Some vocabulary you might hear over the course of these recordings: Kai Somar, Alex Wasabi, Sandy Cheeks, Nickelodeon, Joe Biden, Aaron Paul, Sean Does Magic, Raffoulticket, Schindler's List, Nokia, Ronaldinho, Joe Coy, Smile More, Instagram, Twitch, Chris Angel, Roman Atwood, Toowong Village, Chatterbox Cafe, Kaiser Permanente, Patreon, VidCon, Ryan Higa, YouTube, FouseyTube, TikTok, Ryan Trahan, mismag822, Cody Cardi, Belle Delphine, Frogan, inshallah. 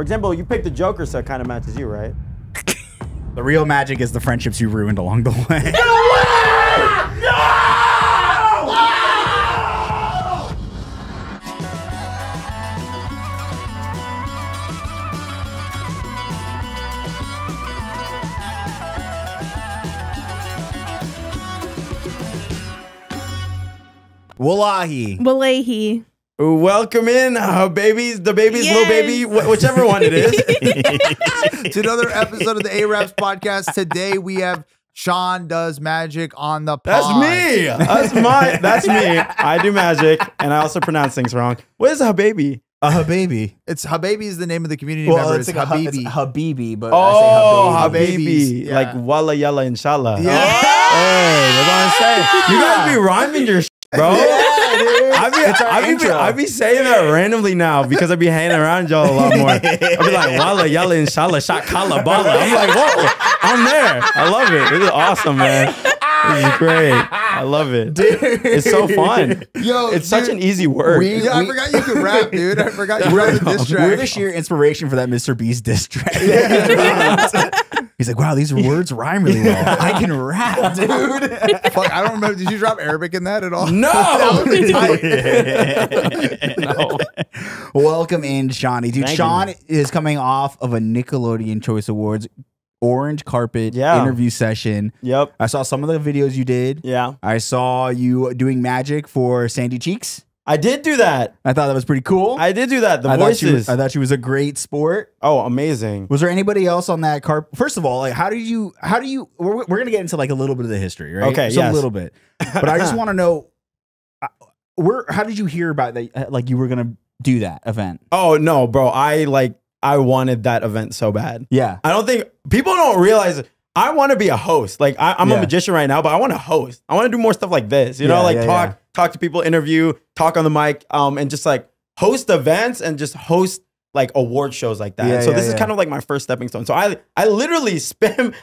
For example, you picked the Joker, so it kind of matches you, right? The real magic is the friendships you ruined along the way. No way! No! Wallahi. Wallahi. Welcome in, babies, the babies, yes. Little baby, whichever one it is, to another episode of the A-Raps podcast. Today we have Sean Does Magic on the pod. That's me. That's me. I do magic, and I also pronounce things wrong. What is a hababy? A hababy. It's hababy is the name of the community member. It's like habibi. It's habibi, but I say habibi. Yeah. Like walla yalla inshallah. Yeah. Hey, that's what I'm saying. You guys be rhyming your bro. Yeah, I be saying that randomly now because I be hanging around y'all a lot more. I be like, walla yalla inshallah, shot kala bala. I'm like, whoa, I'm there. I love it. This is awesome, man. This is great. I love it. Dude. It's so fun. Yo, it's such an easy word. I forgot you could rap, dude. I forgot you wrote a diss track. We're the sheer inspiration for that Mr. Beast diss track. Yeah. He's like, wow, these words rhyme really well. I can rap, dude. Fuck, I don't remember. Did you drop Arabic in that at all? No. No. Welcome in, Shawnee. Dude, Sean is coming off of a Nickelodeon Choice Awards orange carpet interview session. Yep. I saw some of the videos you did. Yeah. I saw you doing magic for Sandy Cheeks. I did do that. I thought that was pretty cool. I did do that. The voices. I thought she was a great sport. Oh, amazing. Was there anybody else on that carpet? First of all, like, how do you, we're going to get into like a little bit of the history, right? Okay. Just a little bit. But I just want to know, how did you hear about that? Like you were going to do that event? Oh no, bro. I wanted that event so bad. Yeah. I don't think people don't realize it. I want to be a host. Like I'm a magician right now, but I want to host. I want to do more stuff like this, you know, like talk to people, interview, talk on the mic, and just like host events and just host like award shows like that. Yeah, so this is kind of like my first stepping stone. So I literally spam.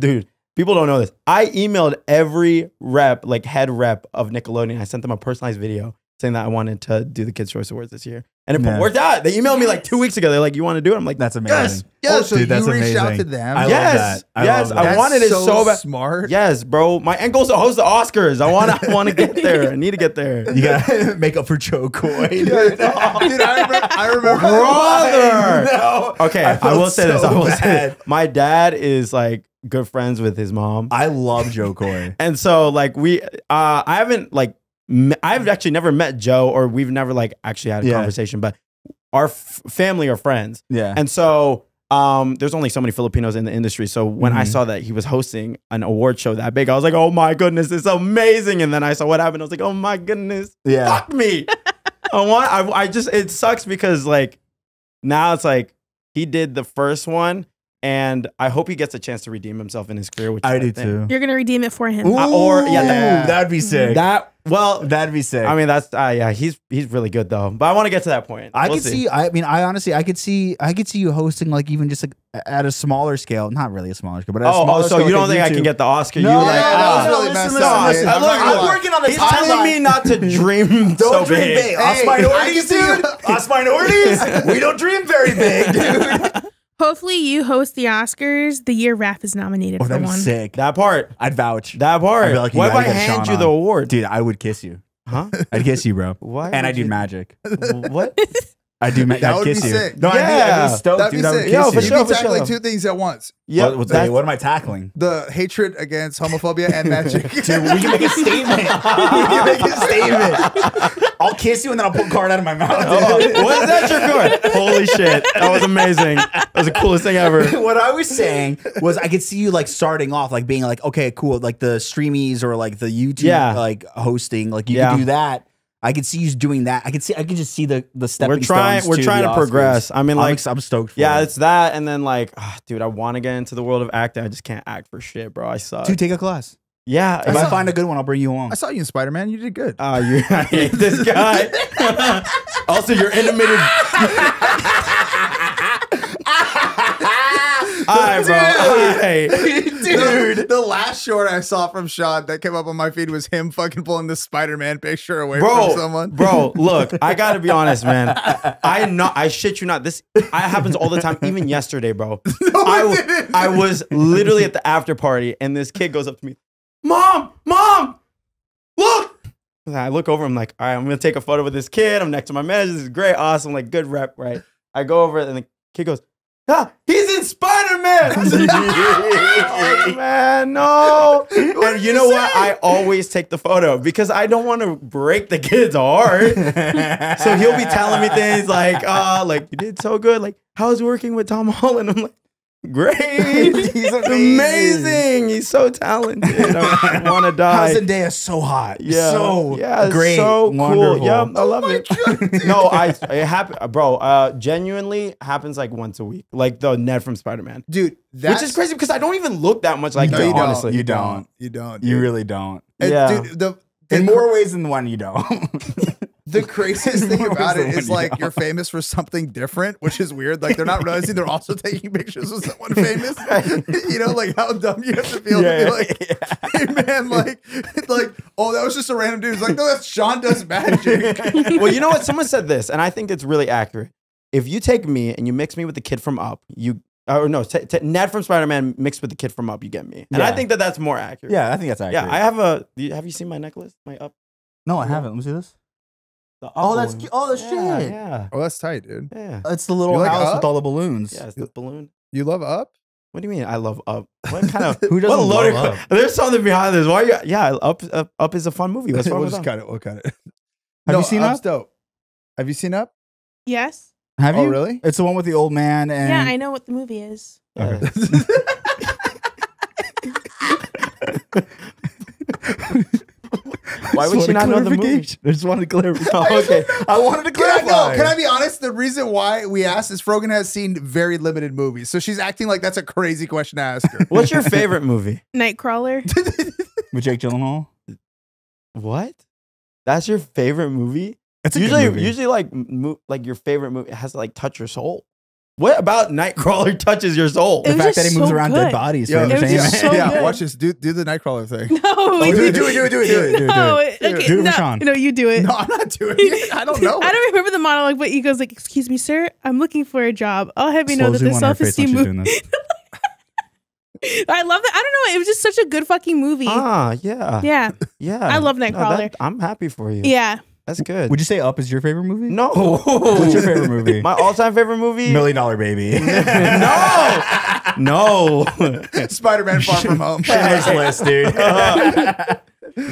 Dude, people don't know this. I emailed every rep, like head rep of Nickelodeon. I sent them a personalized video saying that I wanted to do the Kids' Choice Awards this year. And it worked out. They emailed me like 2 weeks ago. They're like, you want to do it? I'm like, that's amazing. Yes, yes. Oh, so dude, you reached out to them? I love that. I wanted it so bad. Smart. Yes, bro. My end goal is to host the Oscars. I want to get there. I need to get there. You gotta make up for Joe Coy. Dude, I remember. Brother. No. Okay, I will say this. My dad is like good friends with his mom. I love Joe Coy. And so like I've actually never met Joe, or we've never like actually had a conversation, but our family are friends. Yeah. And so there's only so many Filipinos in the industry. So when I saw that he was hosting an award show that big, I was like, oh my goodness, it's amazing. And then I saw what happened. I was like, oh my goodness, fuck me. It sucks because like now it's like he did the first one. And I hope he gets a chance to redeem himself in his career. Which I do too. You're gonna redeem it for him, that'd be sick. That'd be sick. I mean, that's He's really good though. But I want to get to that point. I could see. I mean, I could see you hosting like even just like at a smaller scale. Not really a smaller scale, but at a smaller scale. So you don't think I can get the Oscar? No, I'm working on the timeline. He's telling me not to dream. Don't dream big. Us minorities, dude. Us minorities. We don't dream very big, dude. Hopefully you host the Oscars the year Raph is nominated for one. Sick. That part. I'd vouch. That part. Like, what if I hand you the award? Dude, I would kiss you. Huh? I'd kiss you, bro. What? And I do magic. What? I do magic. That would be sick. No, yeah. I'd be stoked, dude. That'd be sick. You can tackle like two things at once. Yeah. What am I tackling? The hatred against homophobia and magic. Dude, we can make a statement. We can make a statement. I'll kiss you and then I'll pull a card out of my mouth. Oh, what is that, your card? Holy shit. That was amazing. That was the coolest thing ever. What I was saying was I could see you like starting off, like being like, okay, cool. Like the streamies or like the YouTube like hosting, like you could do that. I could see you doing that. I could just see the stepping stones. We're trying to progress. I mean, like I'm stoked for it. It's that, and then like, dude, I want to get into the world of acting. I just can't act for shit, bro. I suck. Dude, take a class. Yeah, if I find a good one, I'll bring you on. I saw you in Spider-Man. You did good. Oh, you hate this guy. Also, you're animated. All right, bro. All right. way. Dude. The last short I saw from Sean that came up on my feed was him fucking pulling the Spider-Man picture away from someone. Bro, look, I gotta be honest, man. I shit you not. This happens all the time, even yesterday, bro. No, I was literally at the after party and this kid goes up to me, Mom, look. And I look over, I'm like, all right, I'm gonna take a photo with this kid. I'm next to my manager. This is great, awesome, like good rep, right? I go over and the kid goes, ah, he's in Spider-Man. I said, oh, man, no. And you know what? I always take the photo because I don't want to break the kid's heart. So he'll be telling me things like you did so good. Like, how's working with Tom Holland? I'm like, great. He's amazing. He's so talented. I want to die. Zendaya is so hot. Yeah. So great. So wonderful. Cool. Yeah, I love it. God, no, it happens, bro. Genuinely happens like once a week. Like the Ned from Spider-Man. Dude, which is crazy because I don't even look that much like that. No, honestly. You don't. You don't. You really don't. Yeah. Dude, in more ways than one, you don't. The craziest thing about it is like you're famous for something different, which is weird. Like they're not realizing they're also taking pictures of someone famous. You know, like how dumb you have to feel to be like, hey man, like, oh, that was just a random dude. It's like, no, that's Sean Does Magic. Well, you know what? Someone said this, and I think it's really accurate. If you take me and you mix me with the kid from Up, Ned from Spider-Man mixed with the kid from Up, you get me. And I think that that's more accurate. Yeah, I think that's accurate. Yeah, I have have you seen my necklace? My Up? No, I haven't. Let me see this. Oh, that's cute. Oh, that's shit. Yeah. Oh, that's tight, dude. Yeah. It's the little house with all the balloons. Yeah, it's the balloon. You love Up? What do you mean I love Up? What kind of who doesn't love Up? There's something behind this. Why are you Up is a fun movie. What's wrong with Up? We'll cut it. Have you seen Up? Dope. Have you seen Up? Yes. Have you? Oh, really? It's the one with the old man and yeah, I know what the movie is. Okay. Why would you not know the movie? I just wanted to clarify. Oh, okay. I wanted to clarify. Can I be honest? The reason why we asked is Frogan has seen very limited movies. So she's acting like that's a crazy question to ask her. What's your favorite movie? Nightcrawler. With Jake Gyllenhaal. What? That's your favorite movie? It's usually a good movie. Usually like your favorite movie has to like touch your soul. What about Nightcrawler touches your soul? The fact that he moves around dead bodies. Yeah, watch this. Do the Nightcrawler thing. No, do it. No, you do it. No, I'm not doing it. I don't know. I don't remember the monologue, but he goes like, "Excuse me, sir, I'm looking for a job. I'll have you know that the self-esteem movement." I love that. I don't know. It was just such a good fucking movie. Ah, yeah, yeah, yeah. I love Nightcrawler. I'm happy for you. Yeah. That's good. Would you say Up is your favorite movie? No. What's your favorite movie? My all-time favorite movie? $1 Million Baby. No. No. Spider-Man Far From Home. Schindler's List, dude.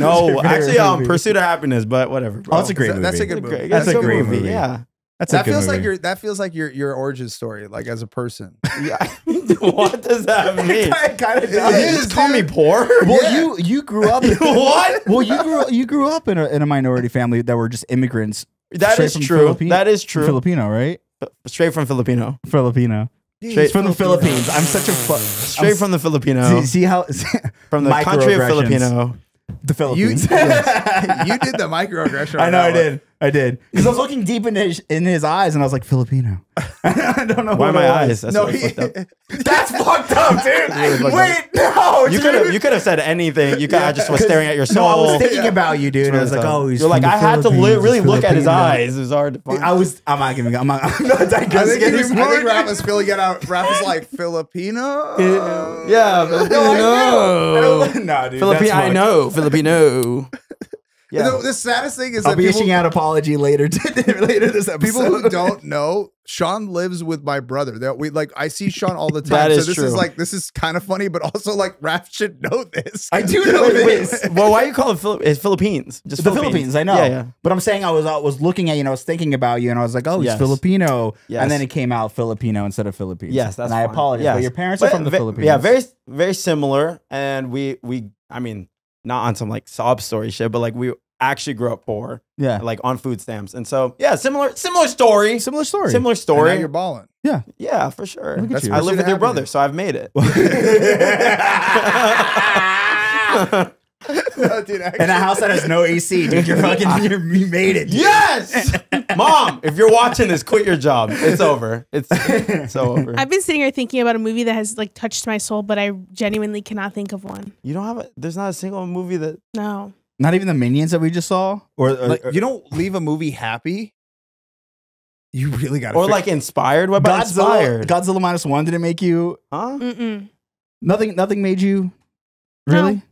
No, actually, Pursuit of Happiness, but whatever. Bro. Oh, that's a great movie. That's a good movie. That's a great movie. Yeah. That feels like your origin story, like as a person. Yeah. What does that mean? You just call me poor. Well, you grew up. What? Well, you grew up in a minority family that were just immigrants. That is true. That is true. Filipino, right? Straight from Filipino. Filipino. Straight from the Philippines. I'm such a fuck. Straight from the Filipino. See how from the country of Filipino. The Philippines. You did the microaggression. I know I did. I did. Because I was looking deep in his eyes and I was like, Filipino. I don't know why my eyes. That's fucked up. That's fucked up, dude. Wait, no. You could have said anything. I just was staring at your soul. No, I was thinking about you, dude. And I was like, oh, he's like, I had to really look at his eyes. It was hard to find. I'm not giving up. I'm not digressing. I think Raph is filling it out. Raph is like, Filipino? Yeah. No, dude. Filipino. I know. Filipino. Yeah. The saddest thing is I'll be issuing out apology later this episode. People who don't know, Sean lives with my brother. I see Sean all the time. That is true. This is kind of funny, but also like Raph should know this. I do know this. Well, why do you call it Philippines? Just the Philippines. I know. Yeah, yeah. But I'm saying I was looking at you and I was thinking about you and I was like, oh, he's Filipino. Yes. And then it came out Filipino instead of Philippines. Yes, that's fine. I apologize. Yes. But your parents are from the Philippines. Yeah, very very similar. And I mean, not on some like sob story shit, but like we actually grew up poor. Yeah. Like on food stamps. And so, yeah, similar story. Similar story. Similar story. And you're balling. Yeah. Yeah, for sure. I live with your brother, so I've made it. No, dude, in a house that has no AC, dude, you made it. Dude. Yes. Mom, if you're watching this, quit your job. It's over. It's so over. I've been sitting here thinking about a movie that has like touched my soul, but I genuinely cannot think of one. You don't have a, there's not a single movie that. No. Not even the Minions that we just saw? Or like, you don't leave a movie happy. You really got to. Or like inspired. What about Godzilla? Godzilla Minus One didn't make you. Huh? Mm-mm. Nothing made you. Really?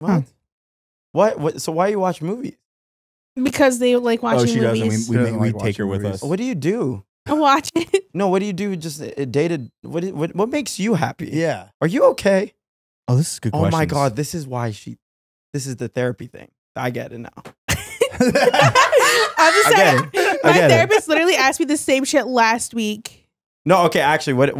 No. Huh. What? So why you watch movies? Because they like watching movies. We take her with us. What do you do? I watch it. No, what do you do? Just dated. What makes you happy? Yeah. Are you okay? Oh, this is a good question. Oh my God, this is why she. This is the therapy thing. I get it now. I'm just saying. My therapist literally asked me the same shit last week. No, okay. Actually, what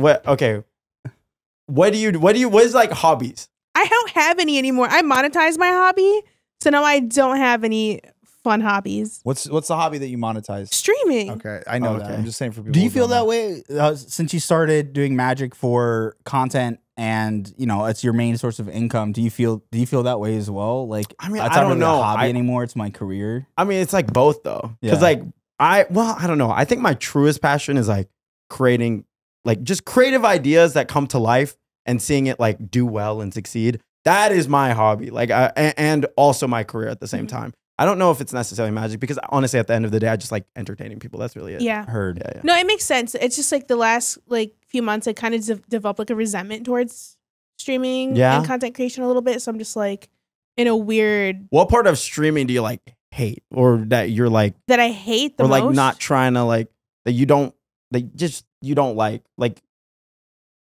is like hobbies? I don't have any anymore. I monetize my hobby, so now I don't have any fun hobbies. What's the hobby that you monetize? Streaming. Okay, I know that. I'm just saying for people. Do you feel that way since you started doing magic for content and you know it's your main source of income? Do you feel that way as well? Like I mean, I don't really know. A hobby anymore. It's my career. I mean, it's like both though. Because like I don't know. I think my truest passion is like creating like just creative ideas that come to life. And seeing it like do well and succeed, that is my hobby. Like, and also my career at the same time. I don't know if it's necessarily magic because honestly, at the end of the day, I just like entertaining people. That's really it. Yeah, heard. Yeah, yeah. No, it makes sense. It's just like the last like few months, I kind of developed like a resentment towards streaming and content creation a little bit. So I'm just like in a weird. What part of streaming do you like hate, or that you're like that I hate the most? Or like not trying to like that you don't like just you don't like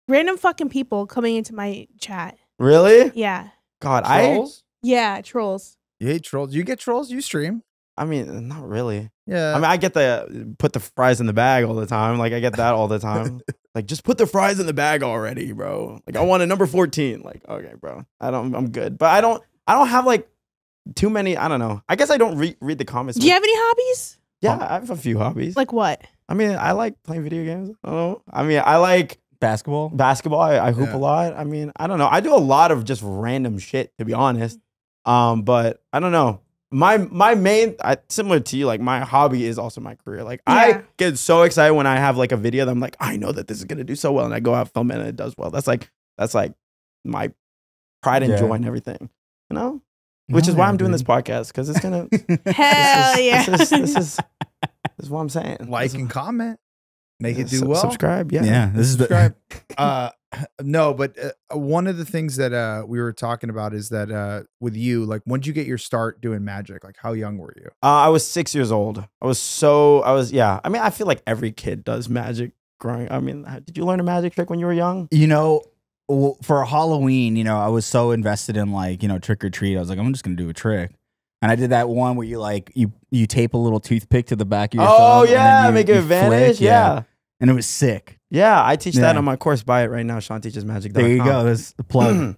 Random fucking people coming into my chat. Really? Yeah. God, trolls? Yeah, trolls. You hate trolls? You get trolls? You stream? I mean, not really. Yeah. I mean, I get the put the fries in the bag all the time. Like, I get that all the time. Like, just put the fries in the bag already, bro. Like, I want a number 14. Like, okay, bro. I'm good. But I don't have like too many. I don't know. I guess I don't read the comments. Do you have any hobbies? Yeah, I have a few hobbies. Like what? I mean, I like playing video games. I don't know. I mean, I like. Basketball. I hoop a lot. I mean, I don't know. I do a lot of just random shit, to be honest. But I don't know. My main, similar to you, like my hobby is also my career. Like I get so excited when I have like a video that I'm like, I know that this is gonna do so well, and I go out film it and it does well. That's like my pride and joy and everything, you know. Which is why I'm doing this podcast because it's gonna. This is what I'm saying. Like and comment. Make it do well. Subscribe, yeah. This is subscribe. No, but one of the things that we were talking about is that with you, like, when did you get your start doing magic? Like, how young were you? I was 6 years old. I was. I mean, I feel like every kid does magic growing. I mean, did you learn a magic trick when you were young? You know, for Halloween, you know, I was so invested in like, you know, trick or treat. I was like, I'm just gonna do a trick. And I did that one where you like you tape a little toothpick to the back of your thumb. Oh yeah, make it vanish. Yeah, and it was sick. Yeah, I teach that on my course. Buy it right now, SeanTeachesMagic.com. There you go. That's the plug.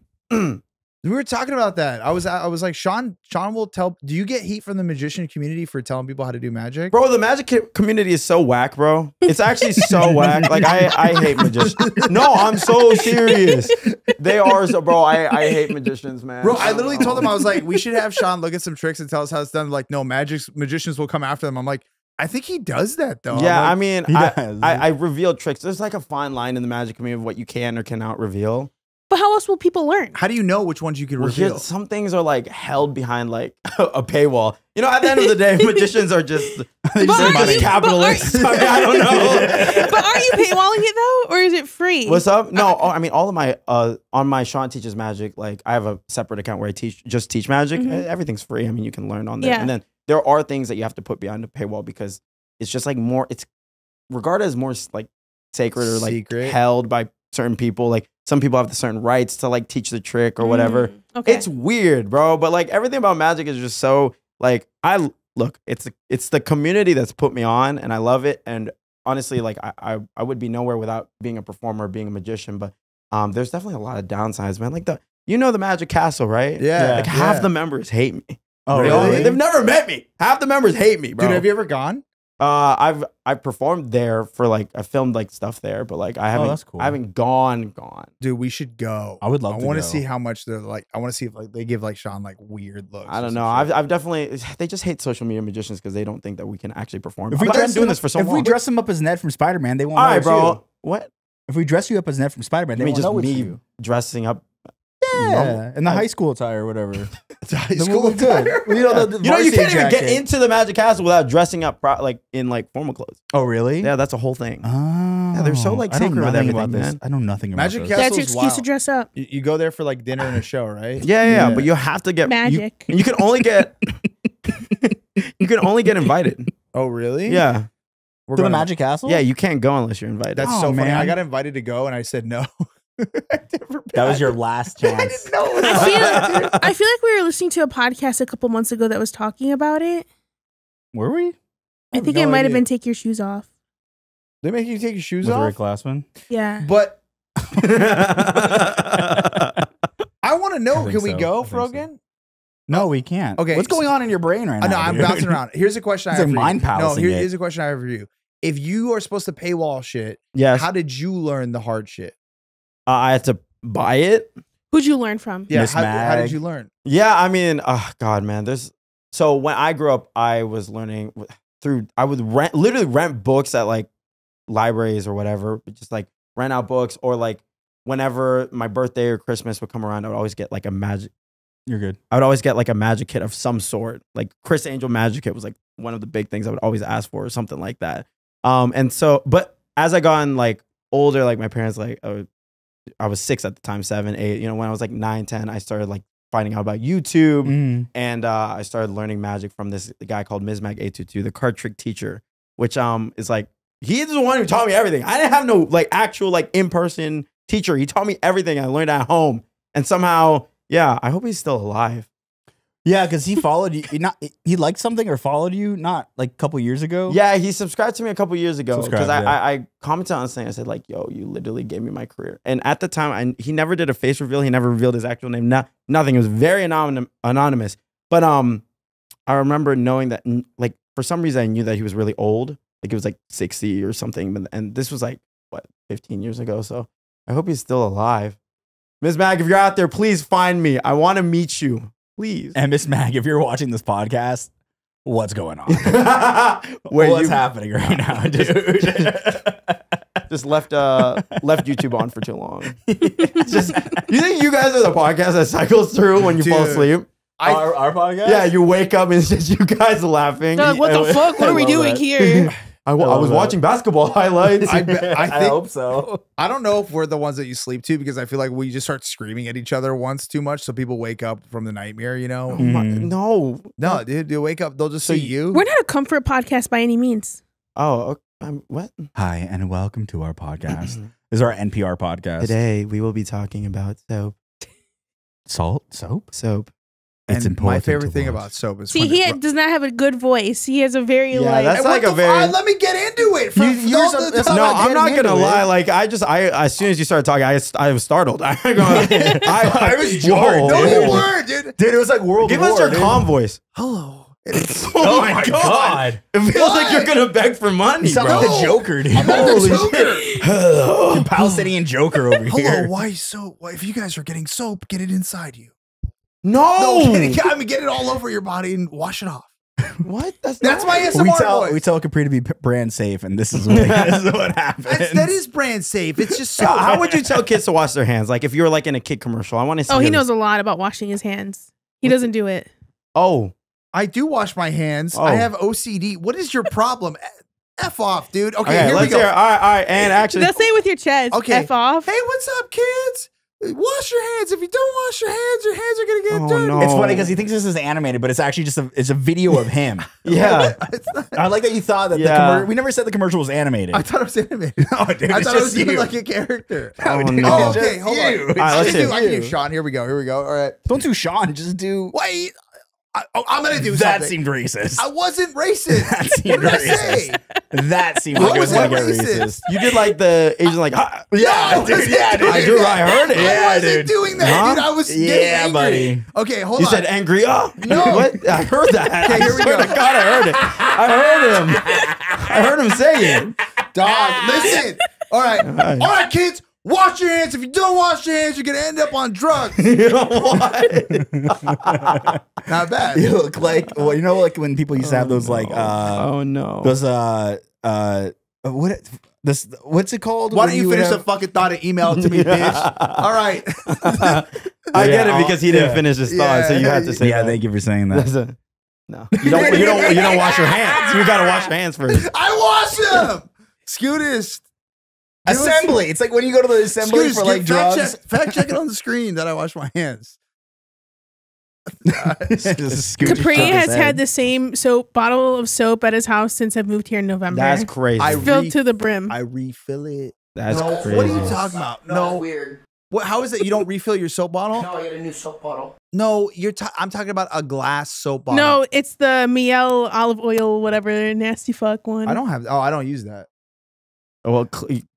We were talking about that. I was like, Sean will tell. Do you get heat from the magician community for telling people how to do magic? Bro, the magic community is so whack, bro. It's actually so whack. Like I hate magicians. No, I'm so serious. They are so, bro. I hate magicians, man. Bro, I literally told them, I was like, we should have Sean look at some tricks and tell us how it's done. Like, no, magicians will come after them. I'm like, I think he does that though. Yeah, like, I mean, I reveal tricks. There's like a fine line in the magic community of what you can or cannot reveal. But how else will people learn? How do you know which ones you can reveal? Well, some things are like held behind like a paywall. You know, at the end of the day, magicians are just, just capitalists. I don't know. But are you paywalling it though? Or is it free? What's up? No, I mean, all of my, on my Sean Teaches Magic, like I have a separate account where I just teach magic. Mm-hmm. Everything's free. I mean, you can learn on there. Yeah. And then there are things that you have to put behind a paywall because it's just like more, it's regarded as more like sacred or like held by certain people. Like some people have the certain rights to like teach the trick or whatever. Okay. It's weird, bro, but like everything about magic is just so like, I look, it's the community that's put me on and I love it. And honestly, like I would be nowhere without being a performer or being a magician, but there's definitely a lot of downsides, man. Like you know the Magic Castle, right? Yeah. Like half the members hate me. Oh, really? They've never met me. Half the members hate me, bro. Dude, have you ever gone? I've performed there for like, I filmed like stuff there, but like I haven't. Oh, that's cool. I haven't gone. Dude, we should go. I would love to. I want to see how much they're like. I want to see if like they give like Sean like weird looks. I don't know. I've definitely. They just hate social media magicians because they don't think that we can actually perform. If we dress doing this for so long. If we dress him up as Ned from Spider-Man, they won't. All right, bro. You. What? If we dress you up as Ned from Spider-Man, they won't know it's you. Dressing up. Yeah, in the high school attire or whatever. High school attire. You know, you can't even get into the Magic Castle without dressing up like in like formal clothes. Oh, really? Yeah, that's a whole thing. Oh, yeah, they're so like secret with everything about this. I know nothing about Magic Castle. That's your excuse to dress up. You go there for like dinner and a show, right? Yeah, but you have to get magic. You can only get. You can only get invited. Oh, really? Yeah. To the Magic Castle? Yeah, you can't go unless you're invited. That's so funny. I got invited to go and I said no. That was your last chance. I didn't know. I feel like we were listening to a podcast a couple months ago that was talking about it. Were we? I think it might have been Take Your Shoes Off. They make you take your shoes off? Rick Glassman? Yeah. But I want to know, can we go, Frogan? So. No, we can't. Okay. What's going on in your brain right now? No, I'm bouncing around. Here's a question I have for you. No, here's a question I have for you. If you are supposed to paywall shit, how did you learn the hard shit? I had to buy it. Who'd you learn from? Yeah, how did you learn? Yeah, I mean, oh God, man. So when I grew up, I was learning through, I would literally rent books at like libraries or whatever, just like rent out books, or like whenever my birthday or Christmas would come around, I would always get like a magic. You're good. I would always get like a magic kit of some sort. Like Chris Angel Magic Kit was like one of the big things I would always ask for, or something like that. And so, but as I got like older, like my parents, like, I was 6 at the time, 7, 8. You know, when I was like 9, 10, I started like finding out about YouTube, and I started learning magic from this guy called mismag822, the card trick teacher, which is like, he's the one who taught me everything. I didn't have no like actual like in person teacher. He taught me everything I learned at home, and somehow, yeah, I hope he's still alive. Yeah, because he followed you. He liked something or followed you not like a couple years ago. Yeah, he subscribed to me a couple years ago because I commented on something. I said like, "Yo, you literally gave me my career." And at the time, he never did a face reveal. He never revealed his actual name. Nothing. It was very anonymous. But I remember knowing that like for some reason I knew that he was really old. Like it was like 60 or something. And this was like what, 15 years ago. So I hope he's still alive. Ms. Mag, if you're out there, please find me. I want to meet you. Please. And Miss Mag, if you're watching this podcast, what's going on? What's happening right now, dude? Just left YouTube on for too long. You think you guys are the podcast that cycles through when you fall asleep? Our podcast? Yeah, you wake up and it's just you guys laughing. Like, what the fuck? What are we doing here? I was watching basketball highlights. I hope so. I don't know if we're the ones that you sleep to, because I feel like we just start screaming at each other once too much, so people wake up from the nightmare, you know? No, dude, they wake up, they'll just see you. We're not a comfort podcast by any means. Oh, okay. What? Hi, and welcome to our podcast. This is our NPR podcast. Today, we will be talking about soap. Salt? Soap? Soap. It's important. My favorite thing about soap is, see, he does not have a good voice. He has a very that's like a very. Let me get into it. I'm not gonna lie. Like I as soon as you started talking, I was startled. I was jarred. No, you were, dude. Dude, it was like World War. Give us your calm voice. Hello. Oh my God! It feels like you're gonna beg for money. You sound like the Joker, dude. Holy shit! Hello, the Palestinian Joker over here. Hello, why soap? If you guys are getting soap, get it inside you. No, get it all over your body and wash it off. What? That's my ASMR voice. We tell Capri to be brand safe, and this is what happens. That is brand safe. It's just so. How would you tell kids to wash their hands? Like if you were like in a kid commercial, I want to see. Oh, he knows a lot about washing his hands. He doesn't do it. Oh, I do wash my hands. Oh. I have OCD. What is your problem? F off, dude. Okay, here we go. All right, and actually, they'll say with your chest. Okay, F off. Hey, what's up, kids? Wash your hands. If you don't wash your hands are going to get dirty. No. It's funny because he thinks this is animated, but it's actually just it's a video of him. Yeah. I like that you thought that we never said the commercial was animated. I thought it was animated. No, dude, I thought it was even like a character. Oh, no. Okay, hold on. All right, let's do Sean. Here we go. All right. Don't do Sean. Just do... Wait. I'm going to do that. That seemed racist. I wasn't racist. That seemed racist. That seemed like racist. You did like the Asian, like, yeah, dude. Yeah, dude. I do. I heard it. Yeah, I wasn't doing that, dude. I was getting angry. Buddy. Okay, hold on. You said angry. Oh, no. What? I heard that. Okay, here we go. God, I heard it. I heard him. I heard him say it. Dog, listen. All right. All right, kids. Wash your hands. If you don't wash your hands, you're going to end up on drugs. You know what? Not bad. You look like, well, you know, like when people used to have those, like, those, what's it called? Why don't you finish the fucking thought and email it to me, bitch? All right. I get it because he didn't finish his thought, so you have to say that. Thank you for saying that. No. You don't wash your hands. You got to wash your hands first. I wash them. Skootish. Assembly. It's like when you go to the assembly for like drugs. Fact check it on the screen that I wash my hands. Capri has had the same bottle of soap at his house since I've moved here in November. That's crazy. I filled to the brim. I refill it. That's crazy. What are you talking about? No, weird. What? How is it? You don't refill your soap bottle? No, I got a new soap bottle. No, I'm talking about a glass soap bottle. No, it's the Miel olive oil, whatever nasty fuck one. I don't have. Oh, I don't use that. Well,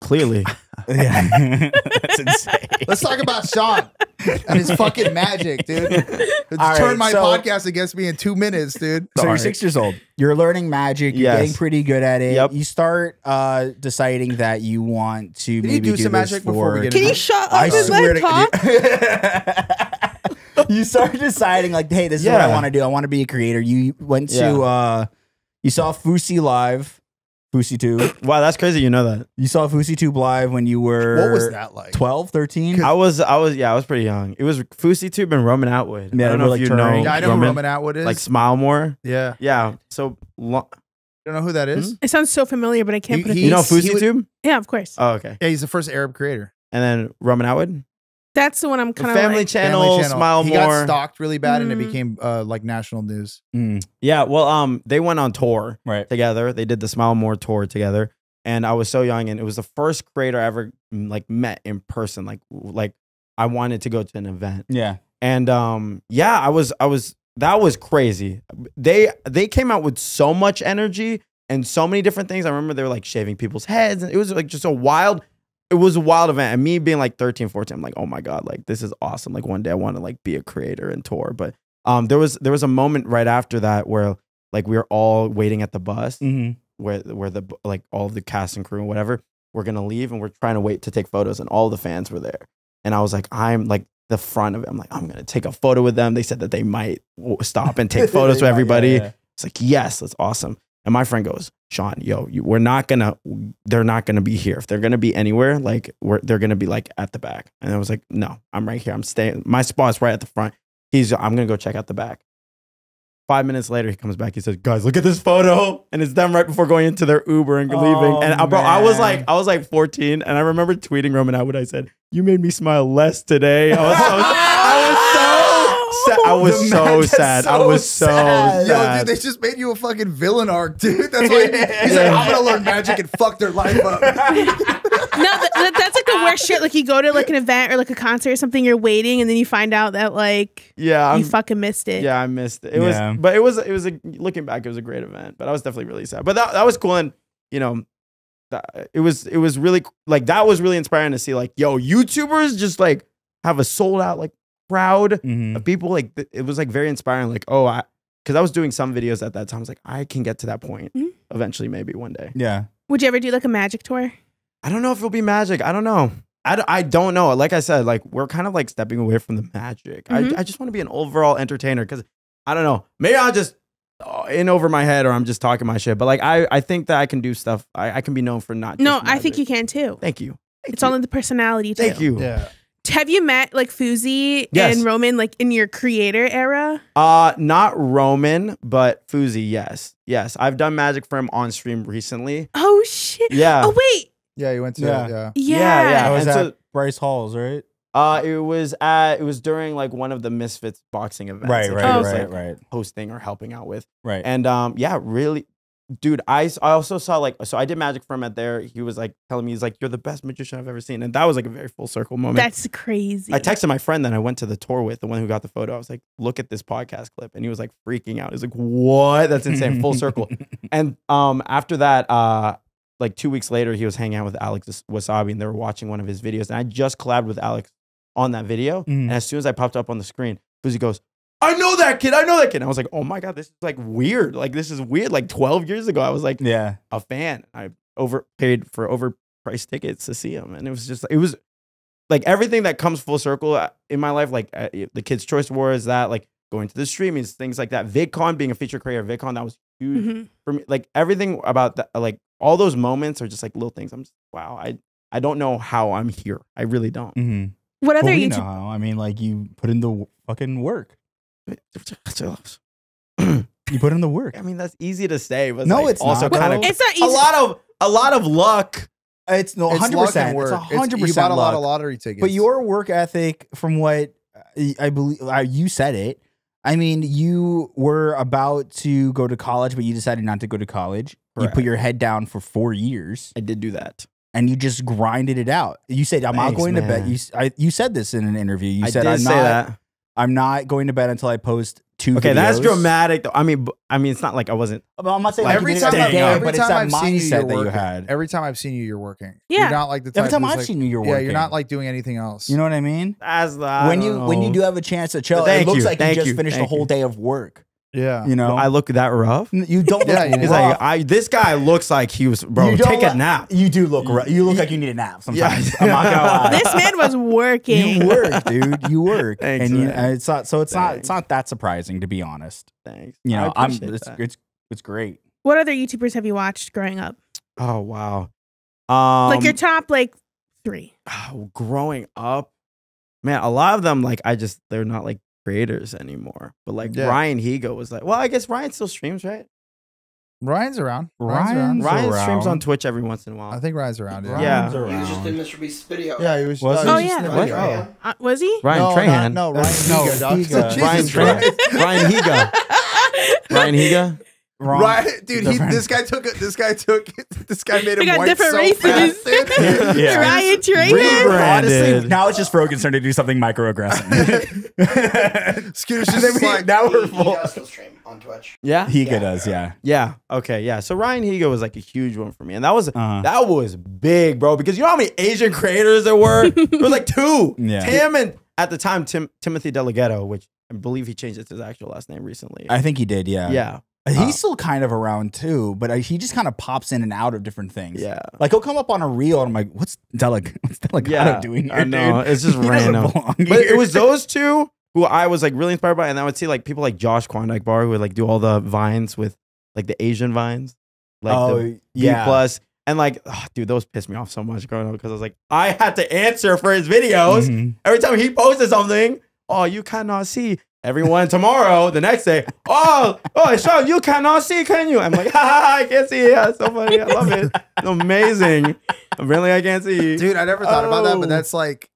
clearly. Yeah. That's insane. Let's talk about Sean and his fucking magic, dude. Turn my podcast against me in 2 minutes, dude. So you're 6 years old. You're learning magic. You're getting pretty good at it. Yep. You start deciding that you want to you start deciding like, hey, this is what I want to do. I want to be a creator. You went to, you saw Fousey live. FouseyTube. Wow, that's crazy. You know that. You saw FouseyTube live when you were, what was that like? 12, 13? I was pretty young. It was FouseyTube and Roman Atwood. Yeah, I don't know if you know. Yeah, I know who Roman Atwood is. Like Smile More. Yeah. Yeah. So I don't know who that is. It sounds so familiar, but I can't put it. You know FouseyTube? Yeah, of course. Oh, okay. Yeah, he's the first Arab creator. And then Roman Atwood? That's the one I'm kind of like. Family Channel, Smile More. He got stalked really bad and it became like national news. Yeah, well, they went on tour together. They did the Smile More tour together. And I was so young and it was the first creator I ever like met in person. Like I wanted to go to an event. Yeah. And yeah, that was crazy. They came out with so much energy and so many different things. I remember they were like shaving people's heads and it was like just a wild It was a wild event. And me being like 13, 14, I'm like, oh my God, like this is awesome. Like one day I want to like be a creator and tour. But there was a moment right after that where like we were all waiting at the bus where the like all the cast and crew and whatever, we're gonna leave and we're trying to wait to take photos and all the fans were there. And I was like, I'm like the front of it. I'm like, I'm gonna take a photo with them. They said that they might stop and take photos with everybody. Yeah. It's like, yes, that's awesome. And my friend goes, Sean, yo, they're not gonna be here. If they're gonna be anywhere, like they're gonna be like at the back. And I was like, no, I'm right here. I'm staying. My spot's right at the front. I'm gonna go check out the back. 5 minutes later, he comes back. He says, guys, look at this photo. And it's them right before going into their Uber and leaving. And bro, I was like 14, and I remember tweeting Roman Atwood. I said, you made me smile less today. I was so sad. Yo, dude, they just made you a fucking villain arc, dude. That's why he's like, I'm gonna learn magic and fuck their life up. That's like the worst shit. Like you go to like an event or like a concert or something, you're waiting, and then you find out that like you fucking missed it. Yeah, I missed it. But looking back, it was a great event. But I was definitely really sad. But that was cool, and you know. It was really like that was really inspiring to see like YouTubers just like have a sold out like crowd of people. Like it was like very inspiring. Like because I was doing some videos at that time. I was like, I can get to that point eventually, maybe one day. Yeah. Would you ever do like a magic tour? I don't know if it'll be magic. I don't know. I don't know. Like I said, like we're kind of like stepping away from the magic. I just want to be an overall entertainer because I don't know. Maybe I'll just in over my head or I'm just talking my shit. But like I think that I can do stuff. I can be known for not. No, I think you can too. Thank you. It's all in the personality too. Thank you. Yeah. Have you met like Fousey and Roman like in your creator era? Not Roman, but Fousey, yes. Yes. I've done magic for him on stream recently. Oh shit. Yeah. Oh wait. Yeah, you went to it was at Bryce Hall's, right? It was during like one of the Misfits boxing events. Hosting or helping out with. Right. And yeah, really dude, I also saw, like, so I did magic for him at there. He was like telling me, he's like, you're the best magician I've ever seen. And that was like a very full circle moment. That's crazy. I texted my friend that I went to the tour with, the one who got the photo. I was like, look at this podcast clip. And he was like freaking out. He's like, what? That's insane. Full circle. And after that, like 2 weeks later, he was hanging out with Alex Wasabi and they were watching one of his videos. And I just collabed with Alex on that video. And as soon as I popped up on the screen, Fousey goes, I know that kid. I know that kid. And I was like, oh my God, this is like weird. Like, this is weird. Like 12 years ago, I was like, yeah, a fan. I overpaid for overpriced tickets to see him. And it was just, it was like everything that comes full circle in my life, like the Kids' Choice Awards, that, like going to the streamings, things like that. VidCon, being a feature creator at VidCon, that was huge for me. Like everything about that, like all those moments are just like little things. I'm just, wow, I don't know how I'm here. I really don't. What other you know? I mean, like, you put in the fucking work. You put in the work. I mean, that's easy to say, but no, like, it's also kind of, it's not easy. a lot of luck. It's no 100%. It's 100%. You bought a lot of lottery tickets, but your work ethic, from what I believe, you said it. I mean, you were about to go to college, but you decided not to go to college. Correct. You put your head down for 4 years. I did do that. And you just grinded it out. You said, I'm not going to bed. You said this in an interview. You said, I'm not going to bed until I post two videos. Okay, that's dramatic, though. I mean, it's not like I wasn't. I'm not saying every time I've seen you, you're working. Every time I've seen you, you're working. Yeah. You're not like the type. Every time I've seen you, you're working. Yeah, you're not like doing anything else. You know what I mean? That's the, when you do have a chance to chill, it looks like you just finished a whole day of work. Yeah, you know, I look that rough. You don't. Yeah, look rough. Like, this guy looks like he was, bro. Take a nap. You do look rough. You look like you need a nap sometimes. Yeah. I'm not gonna lie. This man was working. You work, dude. You work. Thanks, and it's not. So it's not. It's not that surprising, to be honest. Thanks. You know, it's great. What other YouTubers have you watched growing up? Oh wow, like your top like three. Oh, growing up, man, a lot of them, like, they're not like creators anymore, but like Ryan Higa was like, well, I guess Ryan still streams, right? Ryan's around. Ryan streams on Twitch every once in a while. I think Ryan's around. Yeah, He was just in Mr. Beast's video. Yeah, he was. Was he? Ryan Trahan. No, Ryan Higa. Ryan Higa. Ryan Higa. Right, dude. This guy made him white different so races. Fast. Ryan Trahan. Honestly, now it's just Frogan starting to do something microaggressive. Skootish is like, now we're full. He does stream on Twitch. Yeah, Higa does. Yeah. Yeah. Okay. Yeah. So Ryan Higa was like a huge one for me, and that was big, bro. Because you know how many Asian creators there were? There was like two. Yeah. Tim and at the time Timothy Deleghetto, which I believe he changed it to his actual last name recently. I think he did. Yeah. Yeah. He's still kind of around too, but he just kind of pops in and out of different things. Yeah, like he'll come up on a reel, and I'm like, "What's Deleghetto doing here?" I know, dude? It's just random. But it was those two who I was like really inspired by, and I would see like people like Josh Quandike who would like do all the vines with like the Asian vines, like the B+, and like, oh, dude, those pissed me off so much growing up because I was like, I had to answer for his videos every time he posted something. Oh, you cannot see. Everyone tomorrow, the next day, oh, Sean, you cannot see, can you? I'm like, I can't see. Yeah, it's so funny. I love it. It's amazing. Really, I can't see. Dude, I never thought about that, but that's like,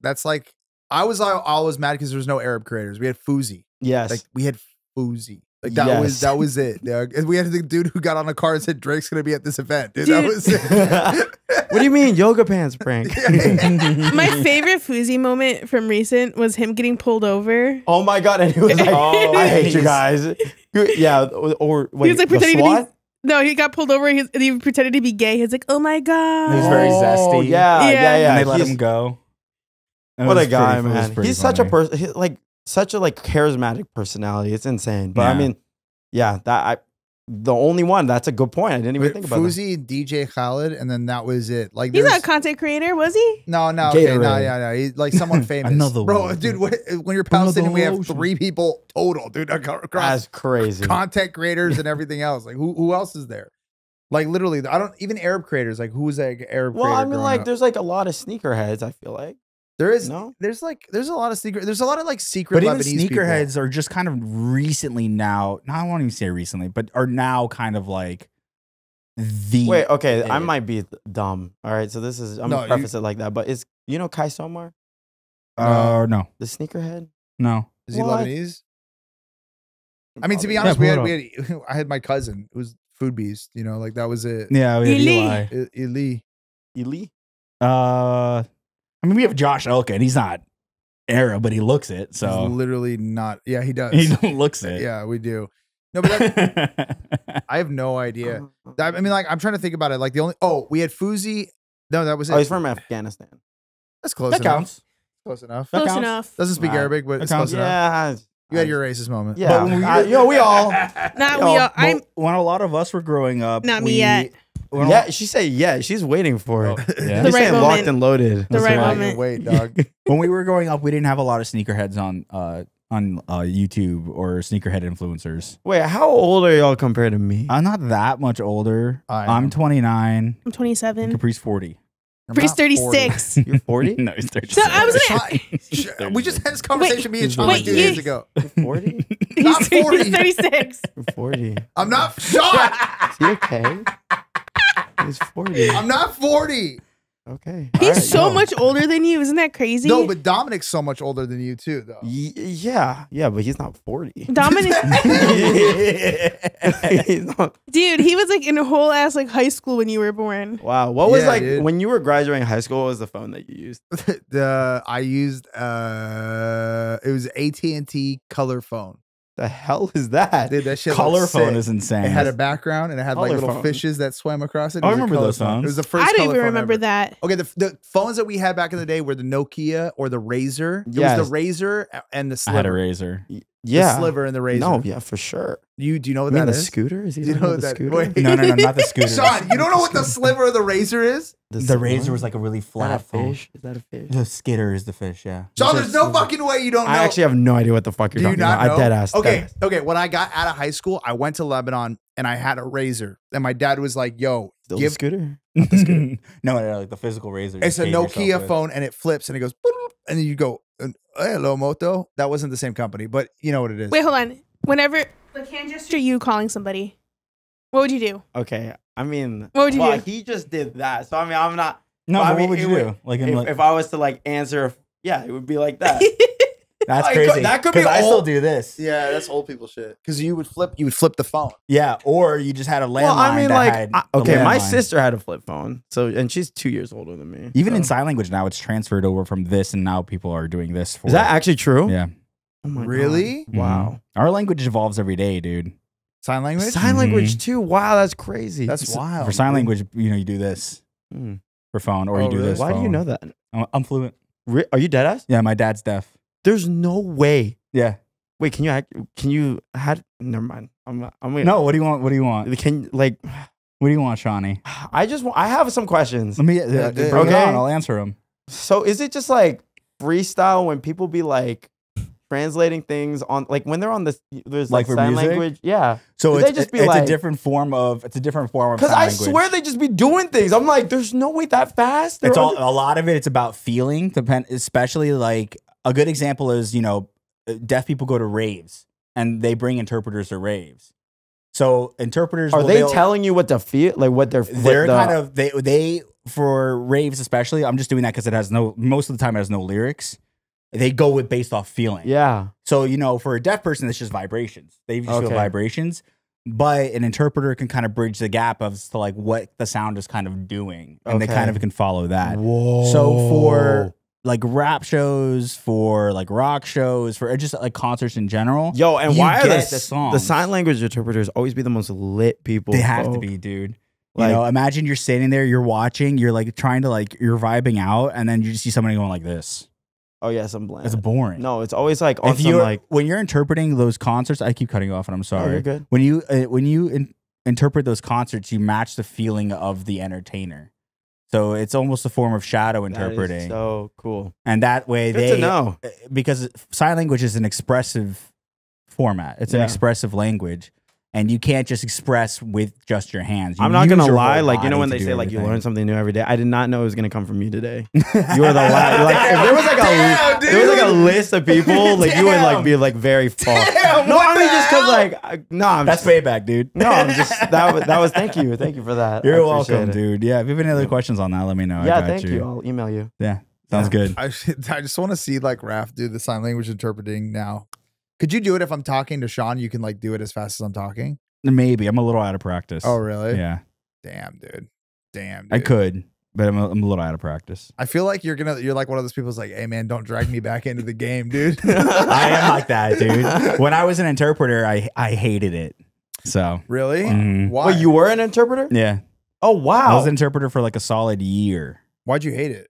I was mad because there was no Arab creators. We had Fousey. Yes. Like, we had Fousey. Like, that was it. And we had the dude who got on a car and said, Drake's going to be at this event. Dude, that was it. What do you mean yoga pants prank? My favorite Fousey moment from recent was him getting pulled over. Oh my God. And he was like, oh, I hate you guys. Yeah. Or wait, he was like pretending to be. No, he got pulled over and he pretended to be gay. He's like, oh my God. He was very zesty. Yeah. Yeah. Yeah. And they let him go. What a guy, man. He's such a person, like, such a like charismatic personality. It's insane. But yeah. I mean, yeah, the only one. That's a good point. I didn't even think about Fousey, DJ Khaled, and then that was it. Like, he's not a content creator, was he? No, okay, no. He's like someone famous. Another one, bro. Dude, when you're Palestinian, we have three people total, dude. That's crazy. Content creators and everything else. Like, who else is there? Like, literally, I don't even Arab creators. Like, who's like Arab? Well, I mean, like, there's like a lot of sneakerheads. I feel like. There is no. There's a lot of secret. There's a lot of like secret. But even Lebanese sneakerheads are just kind of recently now. No, I won't even say recently, but are now kind of like the. Wait, okay, I might be dumb. All right, so this is I'm gonna preface it like that, but it's, you know, Kai Somar. No. The sneakerhead. No. Is he Lebanese? I mean, to be honest, I had my cousin who's Food Beast, you know, like that was it. Yeah, we had Eli. I mean, we have Josh Elkin. He's not Arab, but he looks it. So he's literally not. Yeah, he does. He looks it. Yeah, we do. No, but that's, I have no idea. I mean, like, I'm trying to think about it. Like the only, oh, we had Fousey. No, that was it. Oh, he's from Afghanistan. That's close enough. That counts. Close enough. Close enough. Doesn't speak Arabic, but it's close enough. Yeah. You had your racist moment. Yeah. But you know, we all. Not we all. When a lot of us were growing up. Not me yet. Yeah, she said, yeah, she's waiting for it. Yeah. The right moment. Locked and loaded. The right moment. Wait, dog. When we were growing up, we didn't have a lot of sneakerheads on YouTube or sneakerhead influencers. Wait, how old are y'all compared to me? I'm not that much older. I'm 29. I'm 27. Capri's 40. He's 36. 40. You're 40? No, he's 36. So I was gonna, we just had this conversation with me and Sean like 2 days ago. You're 40? Not 40. He's 36. You're 40. I'm not Sean. Is he okay? He's 40. I'm not 40. Okay. He's right, so much older than you. Isn't that crazy? No, but Dominic's so much older than you too, though. Yeah. Yeah, but he's not 40. Dominic. Dude, he was like in a whole ass like high school when you were born. Wow. What was like dude. When you were graduating high school, what was the phone that you used? I used it was AT&T color phone. The hell is that? Dude, that shit color phone is insane. It had a background and it had color like little fishes that swam across it. I remember those phones. It was the first. I don't even remember that. Okay, the phones that we had back in the day were the Nokia or the Razor. It was the Razor and the sliver. I had a Razor. Yeah, the sliver and the Razor. No, yeah, for sure. Do you know what that is? The scooter? Is he you know what the scooter? Wait. No, not the scooter. Sean, you don't know what the sliver or the Razor is? The Razor was like a really flat fish. Is that a fish? The skitter is the fish. Yeah. Sean, there's no fucking way you don't know. I actually have no idea what the fuck you're talking about. I dead ass. Okay. When I got out of high school, I went to Lebanon and I had a Razor, and my dad was like, "Yo, still the scooter? Not the scooter. No, like the physical Razor. It's a Nokia phone, and it flips, and it goes, and then you go." Hello, Moto. That wasn't the same company, but you know what it is. Wait, hold on. Whenever the hand gesture, you calling somebody, what would you do? Okay, I mean, what would you do? He just did that, so I mean, I'm not. No, well, I mean, what would you do? Like, if I was to like answer, yeah, it would be like that. That's crazy. That could be old. I still do this. Yeah, that's old people shit. Because you would flip the phone. Yeah, or you just had a landline. Well, I mean, like, my sister had a flip phone, so and she's 2 years older than me. Even in sign language now, it's transferred over from this, and now people are doing this. Is that actually true? Yeah. Oh my really? God. Wow. Mm-hmm. Our language evolves every day, dude. Sign language. Sign language too. Wow, that's crazy. That's wild. For sign language, you know, you do this for phone, or you do this. Why do you know that? I'm fluent. Are you dead ass? Yeah, my dad's deaf. There's no way. Yeah. Wait, never mind. No, what do you want? What do you want? What do you want, Shawnee? I have some questions. Let me, bring it on, I'll answer them. So is it just like freestyle when people be like translating things on, like when they're on this, there's like sign language? Yeah. So it's a different form of sign language. Because I swear they just be doing things. I'm like, there's no way that fast. It's all, a lot of it, it's about feeling, especially like, a good example is, you know, deaf people go to raves and they bring interpreters to raves. So interpreters are they telling you what to feel, like what they're. They're kind of they for raves especially. I'm just doing that because it has no. Most of the time, it has no lyrics. They go with based off feeling. Yeah. So you know, for a deaf person, it's just vibrations. They just feel vibrations. But an interpreter can kind of bridge the gap as to like what the sound is kind of doing, and they kind of can follow that. Whoa. So for like rap shows, for like rock shows, for just like concerts in general. Yo, and why are the sign language interpreters always be the most lit people? They have to be, dude. Like, you know, imagine you're standing there, you're watching, you're like trying to like, you're vibing out, and then you just see somebody going like this. Oh yeah, some bland. It's boring. No, it's always like on some like when you're interpreting those concerts. I keep cutting you off, and I'm sorry. Oh, you're good. When you interpret those concerts, you match the feeling of the entertainer. So it's almost a form of shadow interpreting. That is so cool. And that way they know, because sign language is an expressive format. It's an expressive language. And you can't just express with just your hands. I'm not gonna lie, like you know when they say like you learn something new every day. I did not know it was gonna come from you today. You were the last. Like, if there was like a list of people, like you would like be like very far. No, I mean just because like that's payback, dude. No, I'm just that was thank you for that. You're welcome, dude. Yeah, if you have any other questions on that, let me know. Yeah, thank you. I'll email you. Yeah, sounds good. I just want to see like Raph do the sign language interpreting now. Could you do it if I'm talking to Sean? You can like do it as fast as I'm talking. Maybe. I'm a little out of practice. Oh, really? Yeah. Damn, dude. Damn, dude. I could, but I'm a little out of practice. I feel like you're like one of those people who's like, hey, man, don't drag me back into the game, dude. I am like that, dude. When I was an interpreter, I hated it. So really? Mm-hmm. Why? Wait, you were an interpreter? Yeah. Oh, wow. I was an interpreter for like a solid year. Why'd you hate it?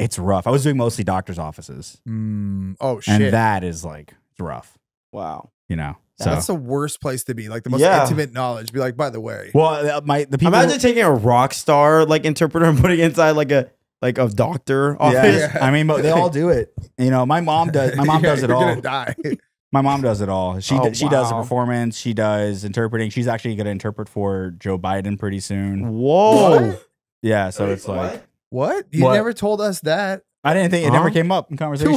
It's rough. I was doing mostly doctor's offices. Mm, oh, shit. And that is like, it's rough. Wow. You know? So. That's the worst place to be. Like the most intimate knowledge. Be like, by the way. Well, the people. Imagine taking a rock star like interpreter and putting it inside like a doctor office. Yeah, yeah. I mean, but they all do it. You know, my mom does it all. You're gonna die. My mom does it all. She does a performance. She does interpreting. She's actually going to interpret for Joe Biden pretty soon. Whoa. What? Yeah. So it's like. What? You never told us that. I didn't think it never came up in conversation.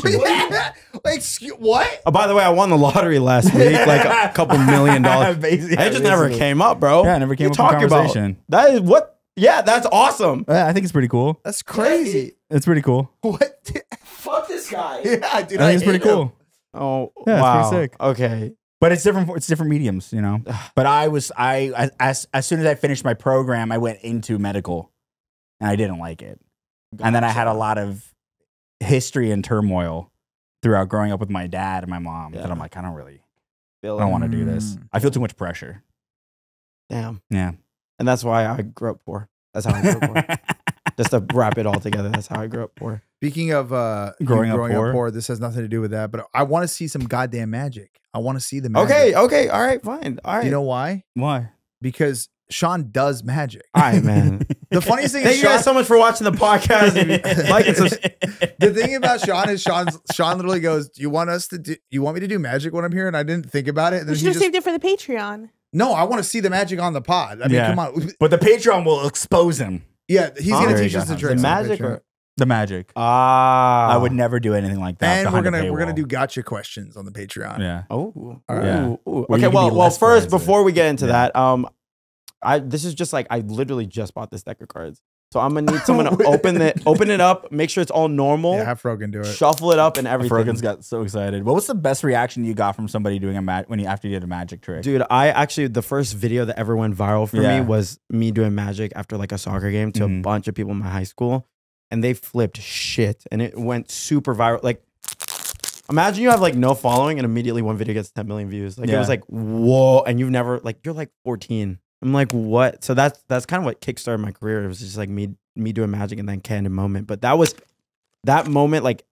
Like, what? Oh, by the way, I won the lottery last week, like a couple $1 million. It just never came up, bro. Yeah, it never came up in conversation. That is what? Yeah, that's awesome. I think it's pretty cool. That's crazy. It's pretty cool. What? Fuck this guy. Yeah, dude. I think it's pretty cool. Oh, yeah, wow. It's pretty sick. Okay. But it's different. It's different mediums, you know. But as soon as I finished my program, I went into medical, and I didn't like it. Gotcha. And then I had a lot of history and turmoil throughout growing up with my dad and my mom that I'm like, I don't want to do this. I feel too much pressure. Damn. Yeah. And that's why I grew up poor. That's how I grew up poor. Just to wrap it all together, that's how I grew up poor. Speaking of growing up poor, this has nothing to do with that, but I want to see some goddamn magic. I want to see the magic. Okay, all right, fine. All right. You know why? Why? Because Sean does magic. All right, man. The funniest thing is, thank you guys so much for watching the podcast. The thing about Sean is Sean literally goes, you want me to do magic when I'm here? And I didn't think about it. And then he just saved it for the Patreon. No, I want to see the magic on the pod. I mean, come on. But the Patreon will expose him. Yeah, he's going to teach us the tricks. The magic. I would never do anything like that. And we're gonna do gotcha questions on the Patreon. Yeah. Oh. Right. Yeah. Okay. Well, first, before we get into that, this is just like, I literally just bought this deck of cards. So I'm going to need someone to open it up, make sure it's all normal. Yeah, have Frogan do it. Shuffle it up and everything. Frogan's got so excited. What was the best reaction you got from somebody doing after you did a magic trick? Dude, the first video that ever went viral for me was me doing magic after like a soccer game to a bunch of people in my high school. And they flipped shit. And it went super viral. Like, imagine you have like no following and immediately one video gets 10 million views. Like it was like, whoa. And you've never, like, you're like 14. I'm like, what? So that's kind of what kickstarted my career. It was just like me doing magic and then Candid moment. But that moment, like,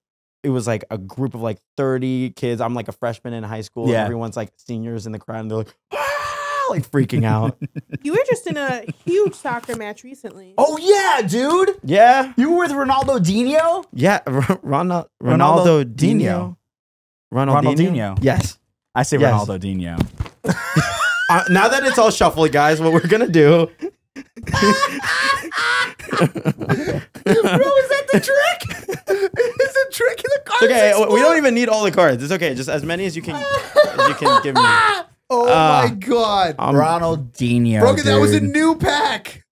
it was like a group of like 30 kids. I'm like a freshman in high school. Yeah. Everyone's like seniors in the crowd and they're like, ah! Like freaking out. You were just in a huge soccer match recently. Oh yeah, dude. Yeah. You were with Ronaldinho? Yeah. Ronaldinho. Ronaldinho. Yes. I say yes. Ronaldinho. Now that it's all shuffled, guys, what we're gonna do? Bro, is that the trick? It's a trick in the cards. Okay, we don't even need all the cards. It's okay, just as many as you can give me. Oh my god, Ronaldinho. Broken, that was a new pack.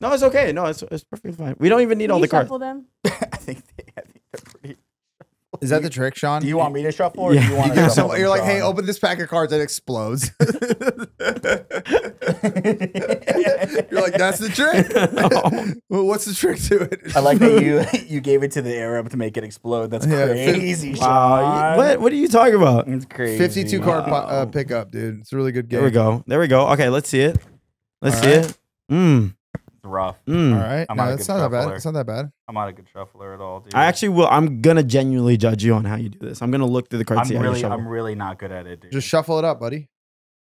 No, it's okay. No, it's perfectly fine. We don't even need all the cards. Them? I think they're pretty. Is that the trick, Sean? Do you want me to shuffle or do you want to shuffle? So you're like, hey, open this pack of cards and it explodes. You're like, that's the trick? Well, what's the trick to it? I like that you gave it to the Arab to make it explode. That's crazy, Sean. What are you talking about? It's crazy. 52 card pickup, dude. It's a really good game. There we go. Okay, let's see it. Let's see it. Mm. Rough. All right. It's not that bad. I'm not a good shuffler at all, dude. I actually will. I'm going to genuinely judge you on how you do this. I'm going to look through the cards. I'm really not good at it, dude. Just shuffle it up, buddy.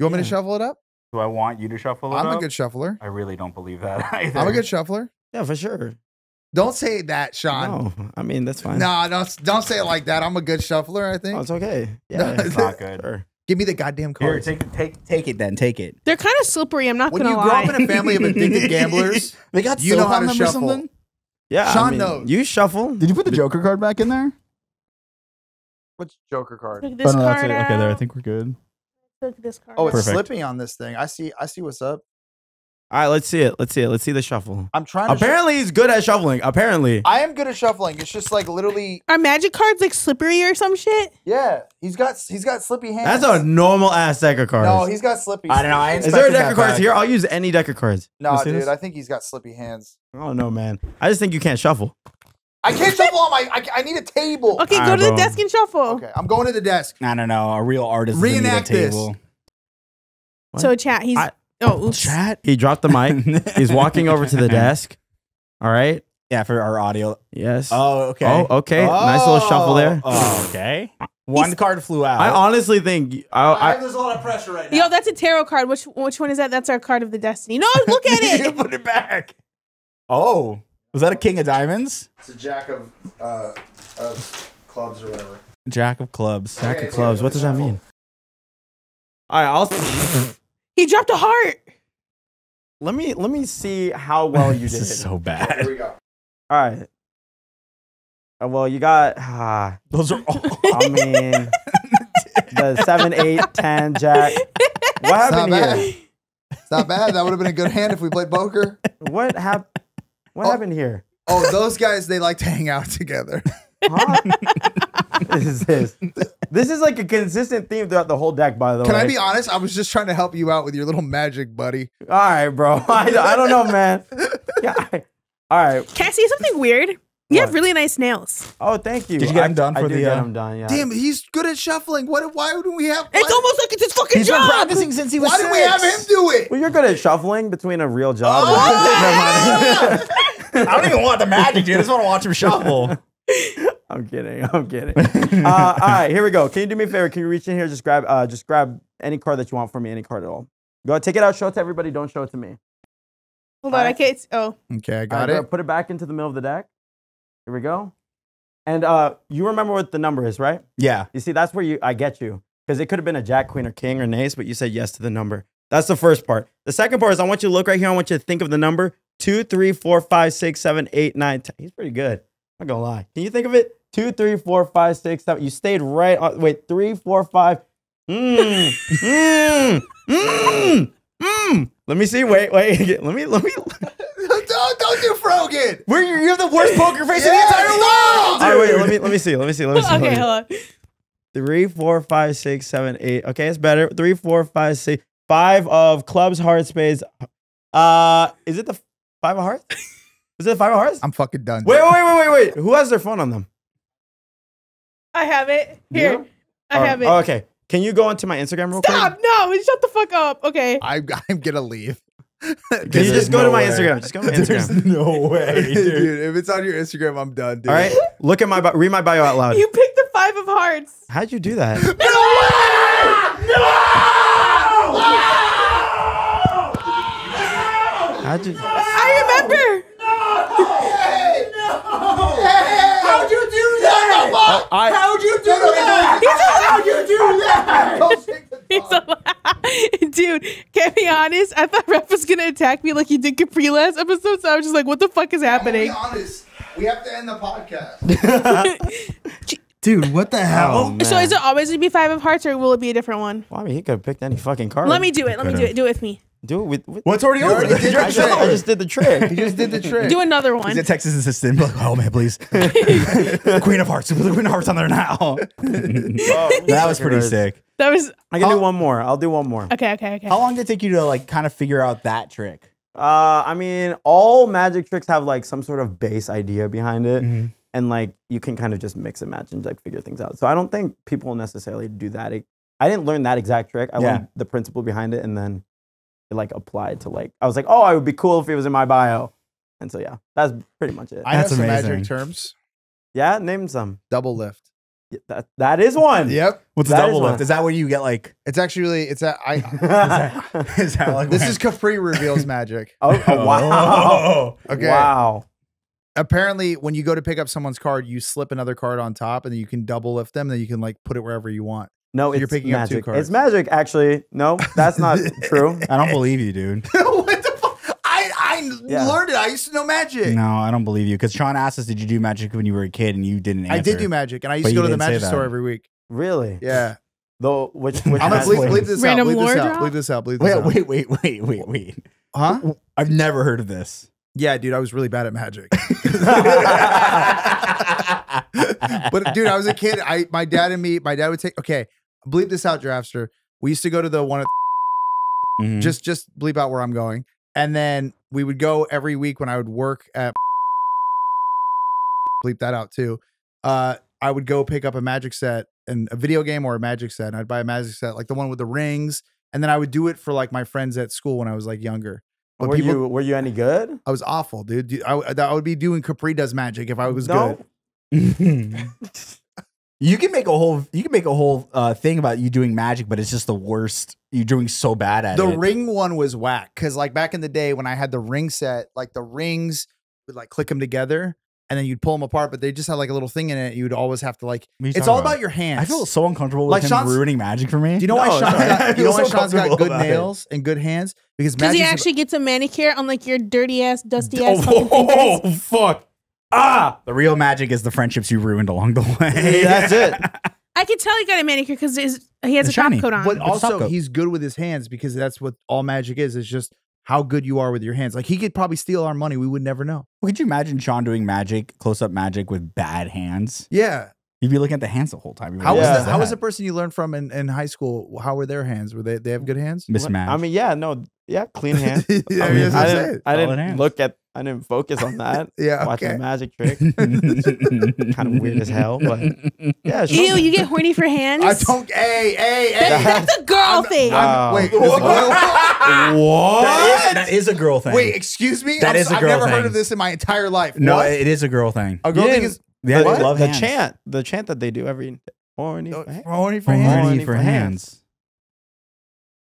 You want me to shuffle it up? Do I want you to shuffle it up? I'm a good shuffler. I really don't believe that either. I'm a good shuffler. Yeah, for sure. Don't say that, Sean. No, I mean, that's fine. No, don't say it like that. I'm a good shuffler, I think. Oh, it's okay. Yeah, it's not good. Sure. Give me the goddamn card. Here, take it then. Take it. They're kind of slippery. I'm not going to lie. When you grow up in a family of addicted gamblers, you know how to shuffle. Yeah, Sean knows. You shuffle. Did you put the Joker card back in there? What's Joker card? Took this card out. Okay, there. I think we're good. Took this card. Oh, it's slipping on this thing. I see. I see what's up. All right, let's see it. Let's see it. Let's see the shuffle. I'm trying to Apparently he's good at shuffling. Apparently. I am good at shuffling. It's just like literally. Are magic cards like slippery or some shit? Yeah. He's got slippy hands. That's a normal ass deck of cards. No, he's got slippy hands. I don't know. Is there a deck of cards here? I'll use any deck of cards. No, dude, I think he's got slippy hands. Oh no, man. I just think you can't shuffle. I can't shuffle on my. I need a table. Okay, go to the desk and shuffle. Okay, I'm going to the desk. I don't know. A real artist. Reenact this. So chat, he's. Oh, chat. He dropped the mic. He's walking over to the desk. All right. Yeah, for our audio. Yes. Oh, okay. Oh, okay. Oh. Nice little shuffle there. Oh, okay. One card flew out. I honestly think there's a lot of pressure right now. Yo, that's a tarot card. Which one is that? That's our card of the destiny. No, look at it. You put it back. Oh, was that a king of diamonds? It's a jack of clubs or whatever. Jack of clubs. Jack of clubs. What does that mean? All right, I'll. He dropped a heart. Let me see how well you did. This is so bad. Here we go. All right. Well, you got those are all. I mean, the 7, 8, 10 jack. What happened here? It's not bad. That would have been a good hand if we played poker. What happened here? Oh, those guys, they like to hang out together. Huh? This is like a consistent theme throughout the whole deck, by the way. Can I be honest? I was just trying to help you out with your little magic, buddy. All right, bro. I don't know, man. Yeah. All right. Can I see something weird? You have really nice nails. Oh, thank you. Did you get them done for the? I'm done. Yeah. Damn, he's good at shuffling. What? Why would we have? It's almost like it's his fucking job. He's been practicing since he was. Why did we have him do it? Well, you're good at shuffling between a real job. Oh, yeah. I don't even want the magic, dude. I just want to watch him shuffle. I'm kidding. All right, here we go. Can you do me a favor? Can you reach in here? Just grab any card that you want from me, any card at all. Go take it out. Show it to everybody. Don't show it to me. Hold on, I can't. Oh. Okay, I got it. Put it back into the middle of the deck. Here we go. And you remember what the number is, right? Yeah. You see, that's where I get you, because it could have been a jack, queen, or king, or an ace, but you said yes to the number. That's the first part. The second part is I want you to look right here. I want you to think of the number 2, 3, 4, 5, 6, 7, 8, 9, 10. He's pretty good. I'm not gonna lie. Can you think of it? 2, 3, 4, 5, 6, 7. You stayed right on. Wait, 3, 4, 5. Let me see. Wait. Let me. Don't do Frogan. You have the worst poker face in the entire world. All right, wait. Let me see. Okay, hold on. 3, 4, 5, 6, 7, 8. Okay, it's better. 3, 4, 5, 6. 5 of clubs, hearts, spades. Is it the 5 of hearts? Is it 5 of hearts? I'm fucking done. Wait. Who has their phone on them? I have it. Here. Yeah? I have it. Oh, okay. Can you go into my Instagram real quick? Stop. No, shut the fuck up. Okay. I'm going to leave. Can you just go to my Instagram? Just go to my Instagram. There's no way. Dude, if it's on your Instagram, I'm done, dude. All right. Look at my bio. Read my bio out loud. You picked the 5 of hearts. How'd you do that? No! I remember. How'd you do that? How'd you do that? How'd you do that? Dude, can I be honest? I thought Ref was going to attack me like he did Capri last episode, so I was just like, what the fuck is happening? I'll be honest. We have to end the podcast. Dude, what the hell? Oh, so is it always going to be 5 of hearts, or will it be a different one? Well, I mean, he could have picked any fucking card. Let me do it. Let me do it. Do it with me. Do it with what's already over. I just did the trick. You just did the trick. Do another one. He's a Texas assistant. Like, oh man, please. Queen of hearts. Put the queen of hearts on there now. Oh, that was pretty sick. That was. I can do one more. I'll do one more. Okay. How long did it take you to like kind of figure out that trick? I mean, all magic tricks have like some sort of base idea behind it, and like you can kind of just mix and match and like figure things out. So I don't think people necessarily do that. I didn't learn that exact trick. I learned the principle behind it, and then. It like applied to like I was like, oh, I would be cool if it was in my bio, and so yeah, that's pretty much it. I have some magic terms. Yeah, name some. Double lift. Yeah, that is one. Yep. What's a double lift? Is that where you get like? It's actually this is Capri reveals magic. Oh wow. Okay. Wow. Apparently, when you go to pick up someone's card, you slip another card on top, and then you can double lift them. Then you can like put it wherever you want. No, it's magic. It's magic, actually. No, that's not true. I don't believe you, dude. What the fuck? I learned it. I used to know magic. No, I don't believe you. Because Sean asked us, did you do magic when you were a kid? And you didn't answer. I did do magic. And I used to go to the magic store every week. Really? Yeah. Though, which I'm going to bleep this out. Bleep this out. Wait. Huh? I've never heard of this. Yeah, dude, I was really bad at magic. But dude, I was a kid. My dad would take, okay, bleep this out, Draftster. We used to go to the one at just bleep out where I'm going. And then we would go every week when I would work at, bleep that out too. I would go pick up a magic set and a video game or a magic set. And I'd buy a magic set, like the one with the rings. And then I would do it for like my friends at school when I was like younger. But were you any good? I was awful, dude. I would be doing Capri Does Magic if I was good. You can make a whole thing about you doing magic, but it's just the worst. You're doing so bad at it. The ring one was whack because like back in the day when I had the ring set, like the rings would like click them together. And then you'd pull them apart, but they just had like a little thing in it. You'd always have to like, it's all about your hands. I feel so uncomfortable with like him ruining magic for me. Do you know why Sean's got good nails and good hands? Because does he actually get to manicure on like your dirty ass, dusty ass? Oh, fuck. Ah, the real magic is the friendships you ruined along the way. That's it. I can tell he got a manicure because he has a top coat on. But also he's good with his hands because that's what all magic is. It's just how good you are with your hands. Like he could probably steal our money. We would never know. Well, could you imagine Sean doing magic, close-up magic with bad hands? Yeah. You'd be looking at the hands the whole time. How was the person you learned from in high school? How were their hands? Were they have good hands? Mismatch. I mean, yeah, no. Yeah, clean hands. I didn't focus on that. Yeah, okay. Watching the magic trick. Kind of weird as hell, but yeah. Ew, you get horny for hands? I don't. Hey. That's a girl thing. Wait, what? That is a girl thing. Wait, excuse me? I've never heard of this in my entire life. No, it is a girl thing. A girl thing is the chant that they do every day. Horny for hands.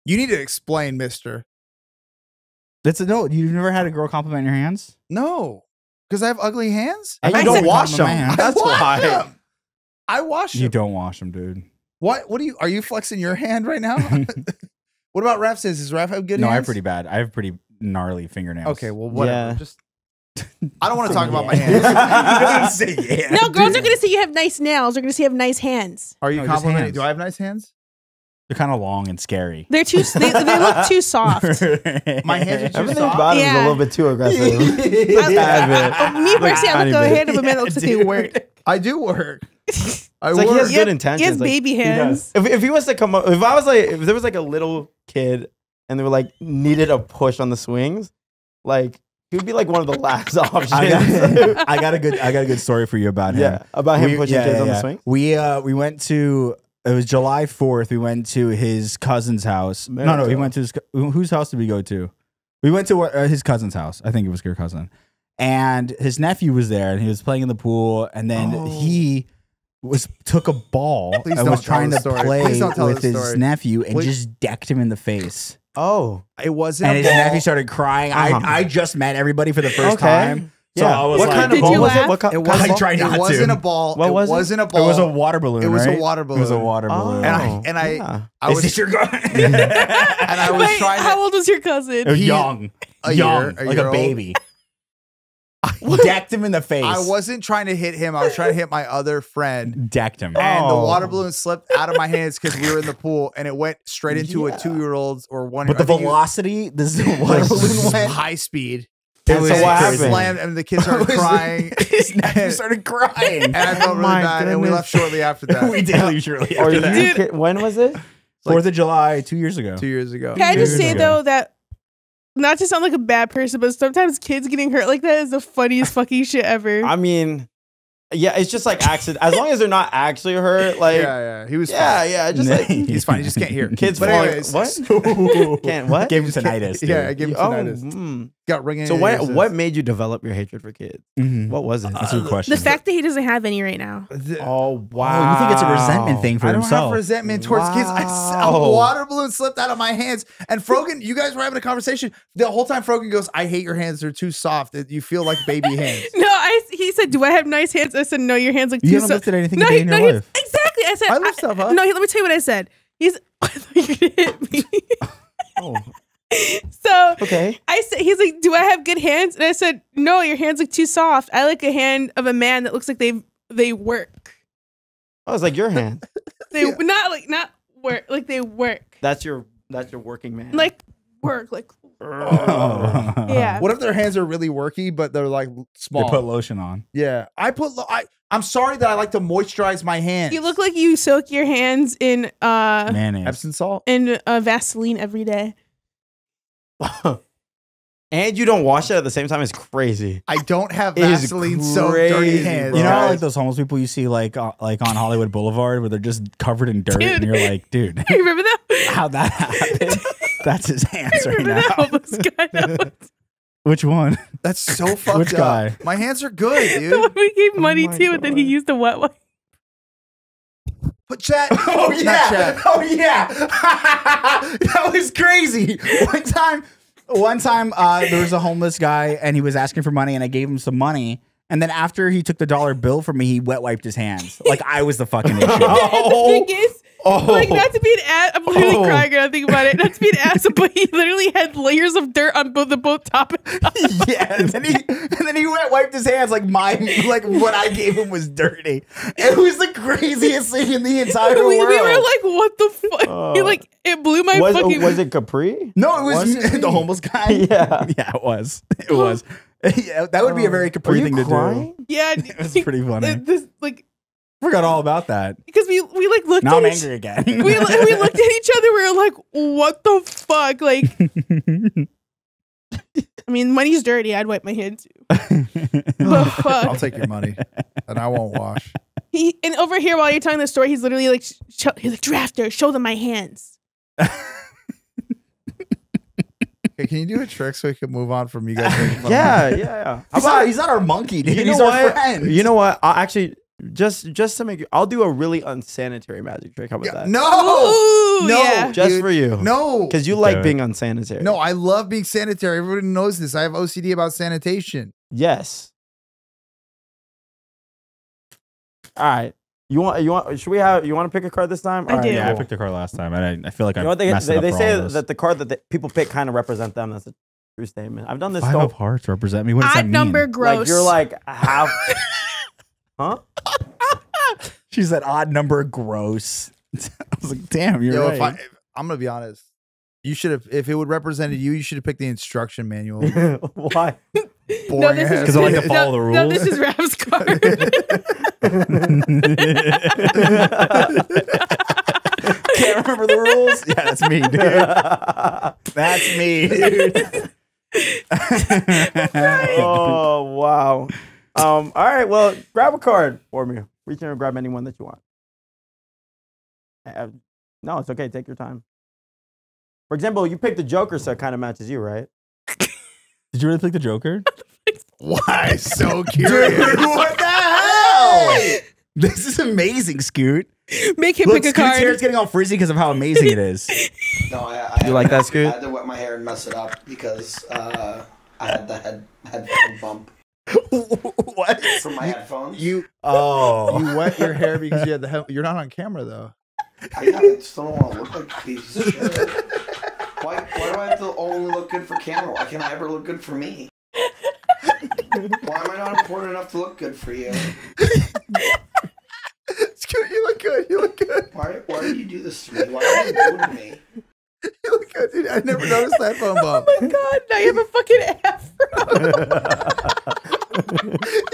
You need to explain, mister. That's a no. You've never had a girl compliment your hands? No, because I have ugly hands. And you don't wash them. That's why. I wash them. You don't wash them, dude. What? What are you? Are you flexing your hand right now? What about Raph? Does Raph have good hands? No, I have pretty bad. I have pretty gnarly fingernails. Okay, well, whatever. Yeah. Just. I don't want to talk about my hands. No, girls are gonna say you have nice nails. They're gonna say you have nice hands. Are you complimenting? Do I have nice hands? They're kind of long and scary. They're too. They look too soft. My hands are too soft. Bottom is a little bit too aggressive. Me personally, I look at hand of a man that looks like they work. I do work. Like he has good intentions. He has baby hands. If he was to come up, if there was like a little kid and they were like needed a push on the swings, like he would be like one of the last options. I got a good story for you about him. Yeah, about him pushing kids on the swings. We went to. It was July 4th. We went to his cousin's house. No, we went to his... Whose house did we go to? We went to his cousin's house. I think it was your cousin. And his nephew was there, and he was playing in the pool, and then he took a ball and was trying to play with his nephew and just decked him in the face. Oh. It wasn't. And his nephew started crying. I just met everybody for the first time. So yeah. What kind of ball was it? It wasn't a ball. It was a water balloon. It was a water balloon. How old was your cousin? Young, like a baby. I decked him in the face. I wasn't trying to hit him. I was trying to hit my other friend. Decked him. And the water balloon slipped out of my hands because we were in the pool and it went straight into a 2-year-old's or one. But the velocity, this water balloon went high speed. It was slammed, and the kids started crying. His nephew started crying, and I felt really bad. Goodness. And we left shortly after that. We did leave shortly after that. When was it? 4th of July, 2 years ago. 2 years ago. Can I just say though that, not to sound like a bad person, but sometimes kids getting hurt like that is the funniest fucking shit ever. I mean, yeah, it's just like accident. As long as they're not actually hurt, like he was fine. He's fine. He just can't hear. Kids, but anyways, what? Gave him tinnitus. Dude. Yeah, I gave him tinnitus. Got ringing. So what made you develop your hatred for kids? What was it? That's a good question. The fact that he doesn't have any right now. Oh wow! You think it's a resentment thing for himself? I don't have resentment towards kids. A water balloon slipped out of my hands, and Frogan, you guys were having a conversation the whole time. Frogan goes, "I hate your hands. They're too soft. You feel like baby hands." He said, "Do I have nice hands?" I said, "No, your hands look too soft." You haven't lifted anything in your life. Exactly. I said, "I lift stuff up." No, let me tell you what I said. I thought you were gonna hit me. So okay, I said, he's like, "Do I have good hands?" And I said, "No, your hands look too soft. I like a hand of a man that looks like they work." I was like, "Your hand." Not work, like they work. That's your working man. Like work, like Yeah. What if their hands are really worky, but they're like small? They put lotion on. Yeah. I'm sorry that I like to moisturize my hands. You look like you soak your hands in mayonnaise, Epsom salt, and Vaseline every day. And you don't wash it at the same time. It's crazy. I don't have Vaseline, so dirty hands. Bro. You know how like those homeless people you see like on Hollywood Boulevard where they're just covered in dirt, dude, and you're like, dude, you remember that? How'd that happen? That's his hands right now. That homeless guy, that was... Which one? That's so fucked Which up. Guy? My hands are good, dude. The one we gave money to, and then he used the wet wipe. But chat, oh yeah, chat. Oh yeah, that was crazy. One time, there was a homeless guy, and he was asking for money, and I gave him some money. And then after he took the $1 bill from me, he wet wiped his hands. Like I was the fucking issue. The thing is, like, not to be an ass. I'm literally crying when I think about it. Not to be an ass, but he literally had layers of dirt on both top and bottom. Yeah, and then he wet wiped his hands like mine. Like what I gave him was dirty. It was the craziest thing in the entire world. We were like, what the fuck? It blew my fucking. Was it Capri? No, it was the homeless guy. Yeah, it was. It was. Yeah, that would be a very Capri thing to do. Yeah, it was pretty funny. Forgot all about that because we like looked. Now I'm angry again. we looked at each other. We were like, "What the fuck?" Like, I mean, money's dirty. I'd wipe my hands too. But fuck, I'll take your money, and I won't wash. And over here while you're telling this story, he's literally like, "He's like, drafter, show them my hands." Hey, can you do a trick so we can move on from you guys? Yeah. He's not our monkey, dude. He's our friend. You know what? I actually just to make you, I'll do a really unsanitary magic trick. How about that? No, ooh, no, yeah. Just dude, for you. No, because you like being unsanitary. No, I love being sanitary. Everybody knows this. I have OCD about sanitation. Yes. All right. You want to pick a card this time? I do. Yeah, I picked a card last time, and I feel like they say that the card that people pick kind of represent them. That's a true statement. I've done this. Five of hearts represent me. What does that mean? Odd number gross. Like, you're like half. Huh? She said odd number gross. I was like, damn, you're right. I'm gonna be honest. You should have, if it would represented you should have picked the instruction manual. Why? No, this is because I like to follow the rules. No, this is Rav's card. Can't remember the rules? Yeah, that's me, dude. That's me, dude. Oh, wow. All right, well, grab a card for me. We can grab anyone that you want. No, it's okay. Take your time. For example, you picked the Joker, so it kind of matches you, right? Did you really pick the Joker? Why? So curious. Dude, what the hell? This is amazing, Scoot. Make him pick a card. Scoot's hair is getting all frizzy because of how amazing it is. No, you like that, Scoot? I had to wet my hair and mess it up because I had the headphone bump. What? From my headphones. You wet your hair because you had the you're not on camera though. I still don't want to look like a piece of shit. Why do I have to only look good for camera? Why can't I ever look good for me? Why am I not important enough to look good for you? It's good. You look good. You look good. Why did you do this to me? Why are you doing me? You look good, dude. I never noticed that phone bomb. Oh my god! Now you have a fucking afro.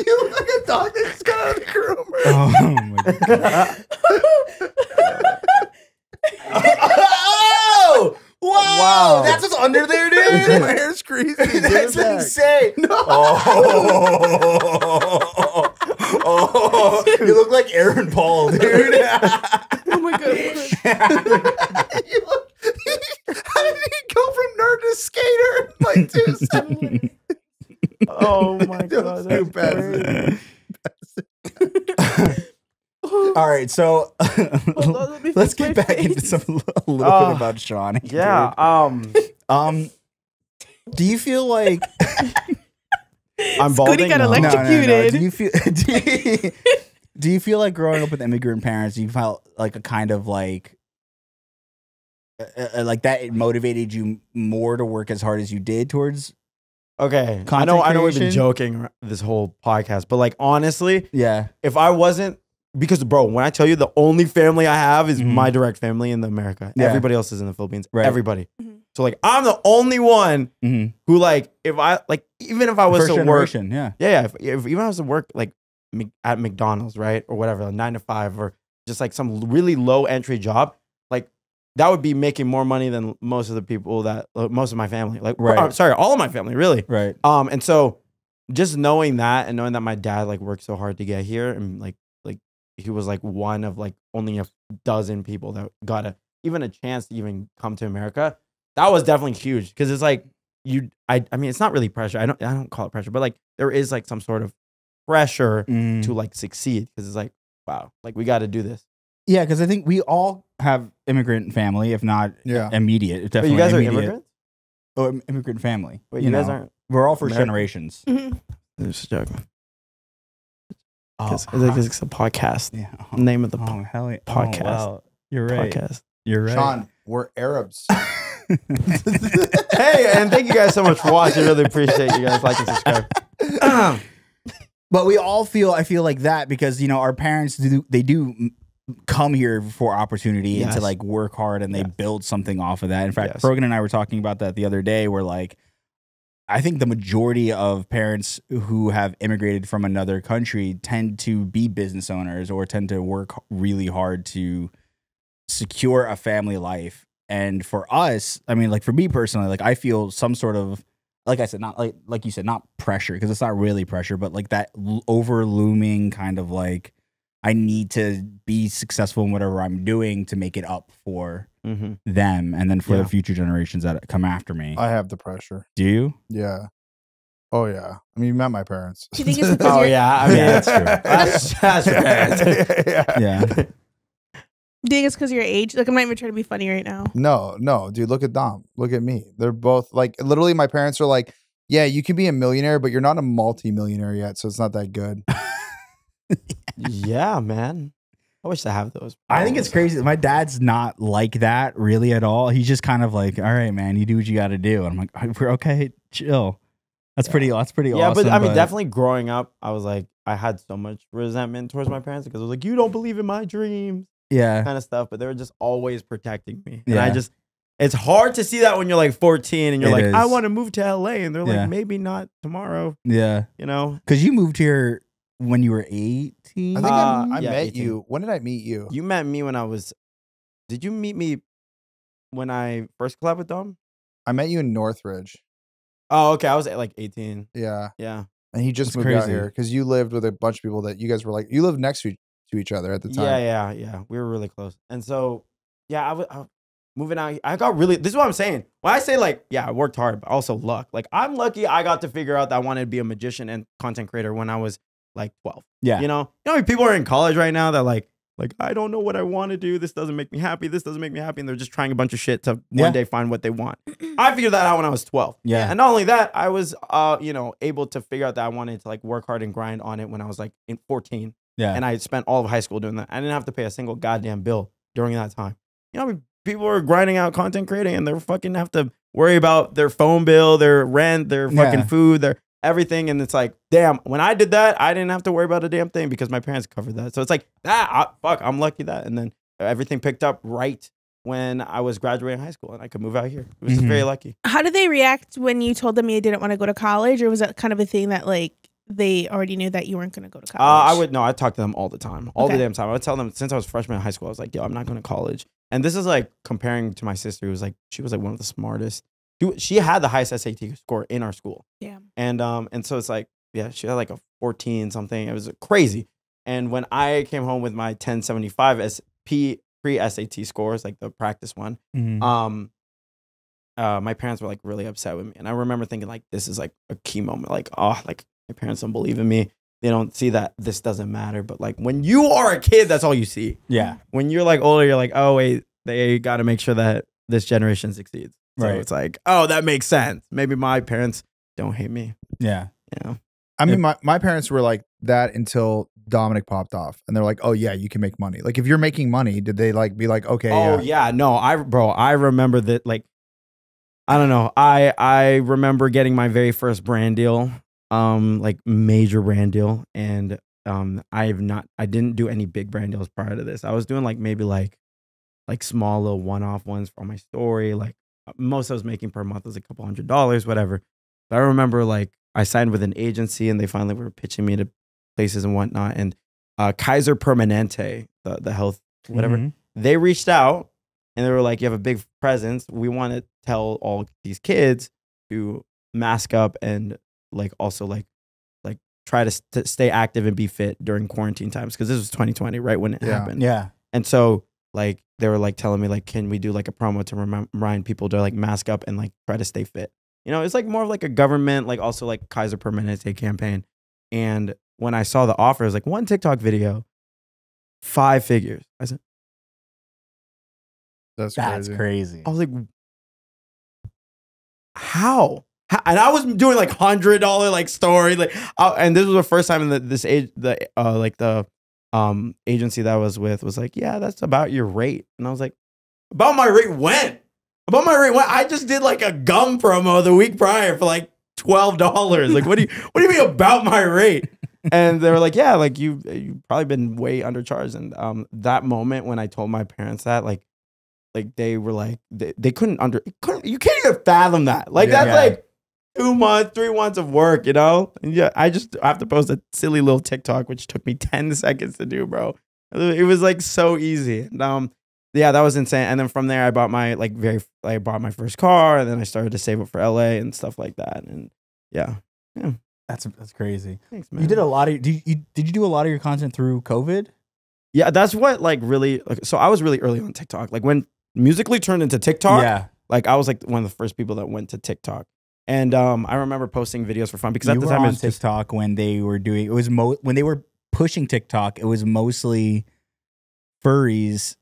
You look like a dog that just got out of the groomer. Oh my god! Oh! Wow! That's what's under there, dude. My hair's crazy. That's insane. No. Oh. You look like Aaron Paul, dude. Oh my god! How did he go from nerd to skater? Like 2 seconds. Oh my god! That's all right, so let's get back into a little bit about Sean. Yeah. Do you feel like I'm balding? Scooty got electrocuted. No. Do you feel like growing up with immigrant parents? You felt like a kind of like that it motivated you more to work as hard as you did towards. Okay, I know we've been joking this whole podcast, but like honestly, yeah, if I wasn't Because, bro, when I tell you the only family I have is my direct family in America. Yeah. Everybody else is in the Philippines. Right. Everybody. So, like, I'm the only one who, like, if I, like, even if I was to work. If even I was to work, like, at McDonald's, right? Or whatever, like 9 to 5 or just, like, some really low entry job. Like, that would be making more money than most of the people that, most of my family. Like, sorry, all of my family, really. Right. And so, just knowing that and knowing that my dad, like, worked so hard to get here and, like, he was like one of like only a dozen people that got a even a chance to even come to America. That was definitely huge because it's like you. I mean, it's not really pressure. I don't call it pressure, but like there is like some sort of pressure to like succeed because it's like wow, like we got to do this. Yeah, because I think we all have immigrant family, if not immediate. Definitely. But you guys are immigrants? Oh, immigrant family. But you guys aren't. We're all first generations. I'm just joking. Because it's a podcast. Yeah. Name of the podcast. Oh, wow. You're right. Podcast. You're right. Sean, we're Arabs. Hey, and thank you guys so much for watching. I really appreciate you guys. Like and subscribe. But we all feel, I feel like that because, you know, our parents, they do come here for opportunity and to like work hard and they build something off of that. In fact, Frogan and I were talking about that the other day. We're like, I think the majority of parents who have immigrated from another country tend to be business owners or tend to work really hard to secure a family life. And for us, I mean, like for me personally, like I feel some sort of, like I said, not like you said, not pressure because it's not really pressure, but like that over looming kind of like, I need to be successful in whatever I'm doing to make it up for them and then for the future generations that come after me. I have the pressure. Do you? Yeah. Oh, yeah. I mean, you met my parents. Do you think it's because oh, yeah. I mean, that's true. That's true. Yeah. Do you think it's because of your age? Like, I'm not even trying to be funny right now. No, no, dude. Look at Dom. Look at me. They're both like, literally, my parents are like, yeah, you can be a millionaire, but you're not a multi-millionaire yet, so it's not that good. Yeah, man. I wish I have those. I think it's crazy. My dad's not like that really at all. He's just kind of like, all right, man, you do what you got to do. And I'm like, we're okay, chill. That's pretty. That's pretty. Yeah, awesome, but I mean, definitely growing up, I was like, I had so much resentment towards my parents because I was like, you don't believe in my dreams. Yeah, kind of stuff. But they were just always protecting me, and I just. It's hard to see that when you're like 14 and you're like, I want to move to LA, and they're like, maybe not tomorrow. Yeah, you know, because you moved here. When you were 18? I think I met 18. You. When did I meet you? You met me when I was... Did you meet me when I first collabed with Dom? I met you in Northridge. Oh, okay. I was at like 18. Yeah. Yeah. And he just moved out here because you lived with a bunch of people that you guys were like... You lived next to each other at the time. Yeah, yeah, yeah. We were really close. And so, yeah, I was moving out. I got really... This is what I'm saying. When I say like, yeah, I worked hard, but also luck. Like, I'm lucky I got to figure out that I wanted to be a magician and content creator when I was... like 12. Yeah. You know, people are in college right now that like, I don't know what I want to do. This doesn't make me happy. This doesn't make me happy. And they're just trying a bunch of shit to one day find what they want. I figured that out when I was 12. Yeah. And not only that, I was, you know, able to figure out that I wanted to like work hard and grind on it when I was like in 14. Yeah. And I spent all of high school doing that. I didn't have to pay a single goddamn bill during that time. You know, people are grinding out content creating and they're fucking have to worry about their phone bill, their rent, their fucking food, their everything. And it's like, damn, when I did that, I didn't have to worry about a damn thing because my parents covered that. So it's like, fuck, I'm lucky that. And then everything picked up right when I was graduating high school and I could move out here. It was just very lucky. How did they react when you told them you didn't want to go to college? Or was that kind of a thing that like they already knew that you weren't going to go to college? No, I talked to them all the time, all the damn time. I would tell them since I was freshman in high school, I was like, yo, I'm not going to college. And this is like comparing to my sister who was like, she was like one of the smartest. She had the highest SAT score in our school. Yeah. And so it's like, yeah, she had like a 14 something. It was crazy. And when I came home with my 1075 SP pre-SAT scores, like the practice one, my parents were like really upset with me. And I remember thinking like, this is like a key moment. Like, oh, like my parents don't believe in me. They don't see that this doesn't matter. But like when you are a kid, that's all you see. Yeah. When you're like older, you're like, oh wait, they got to make sure that this generation succeeds. So it's like, oh, that makes sense. Maybe my parents don't hate me. Yeah. You know? I mean, my parents were like that until Dominic popped off. And they're like, oh, yeah, you can make money. Like, if you're making money, did they like be like, okay. Oh, yeah. No, bro, I remember that. Like, I don't know. I remember getting my very first brand deal, like major brand deal. And I didn't do any big brand deals prior to this. I was doing like maybe like small little one-off ones for my story. Like most I was making per month was a couple $100, whatever. But I remember like I signed with an agency and they finally were pitching me to places and whatnot. And Kaiser Permanente, the health, whatever, they reached out and they were like, you have a big presence. We want to tell all these kids to mask up and like also like try to stay active and be fit during quarantine times. Cause this was 2020, right when it happened. Yeah. And so like, they were like telling me like, can we do like a promo to remind people to like mask up and like try to stay fit? You know, it's like more of like a government, like also like Kaiser Permanente campaign. And when I saw the offer, it was like one TikTok video, 5 figures. I said, That's crazy. I was like, how? And I was doing like $100 like story, like, and this was the first time in this age, the agency that I was with was like, yeah, that's about your rate. And I was like, about my rate went. About my rate went. I just did like a gum promo the week prior for like $12. Like, what do you mean about my rate? And they were like, yeah, like you've probably been way undercharged. And that moment when I told my parents that, like they were like, they couldn't, you can't even fathom that. Like that's like 2 months, 3 months of work, you know? And yeah, I have to post a silly little TikTok, which took me 10 seconds to do, bro. It was like so easy. And, yeah, that was insane. And then from there, I bought my I bought my first car, and then I started to save up for LA and stuff like that. And yeah. That's crazy. Thanks, man. You did a lot of. Did you do a lot of your content through COVID? Yeah, that's what like really. Like, so I was really early on TikTok. Like when Musical.ly turned into TikTok. Yeah. Like I was like one of the first people that went to TikTok, and I remember posting videos for fun because at the time it was TikTok when they were doing when they were pushing TikTok. It was mostly furries.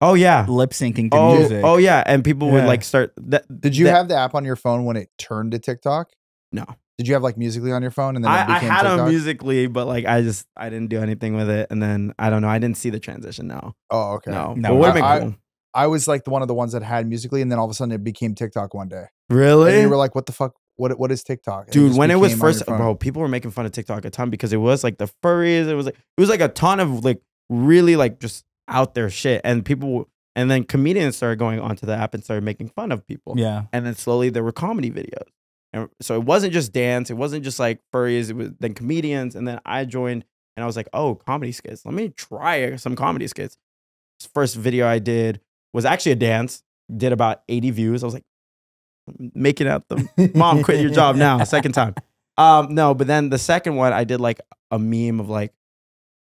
Oh yeah, lip syncing to music. Oh yeah, and people would like start. Did you have the app on your phone when it turned to TikTok? No. Did you have like Musical.ly on your phone? And then I had a Musical.ly, but like I didn't do anything with it. And then I don't know. I didn't see the transition. No. Oh okay. No. No. But what cool. I was like one of the ones that had Musical.ly, and then all of a sudden it became TikTok one day. Really? And you were like, what the fuck? What is TikTok? And dude, when it was first, bro, people were making fun of TikTok a ton because it was like the furries. It was like a ton of like really like just out there shit, and people and then comedians started going onto the app and started making fun of people. Yeah. And then slowly there were comedy videos, and so it wasn't just dance, it wasn't just like furries, it was then comedians. And then I joined, and I was like, oh, comedy skits, let me try some comedy skits. First video I did was actually a dance, did about 80 views. I was like, making out the mom, quit your job now, second time. No, but then the second one I did like a meme of like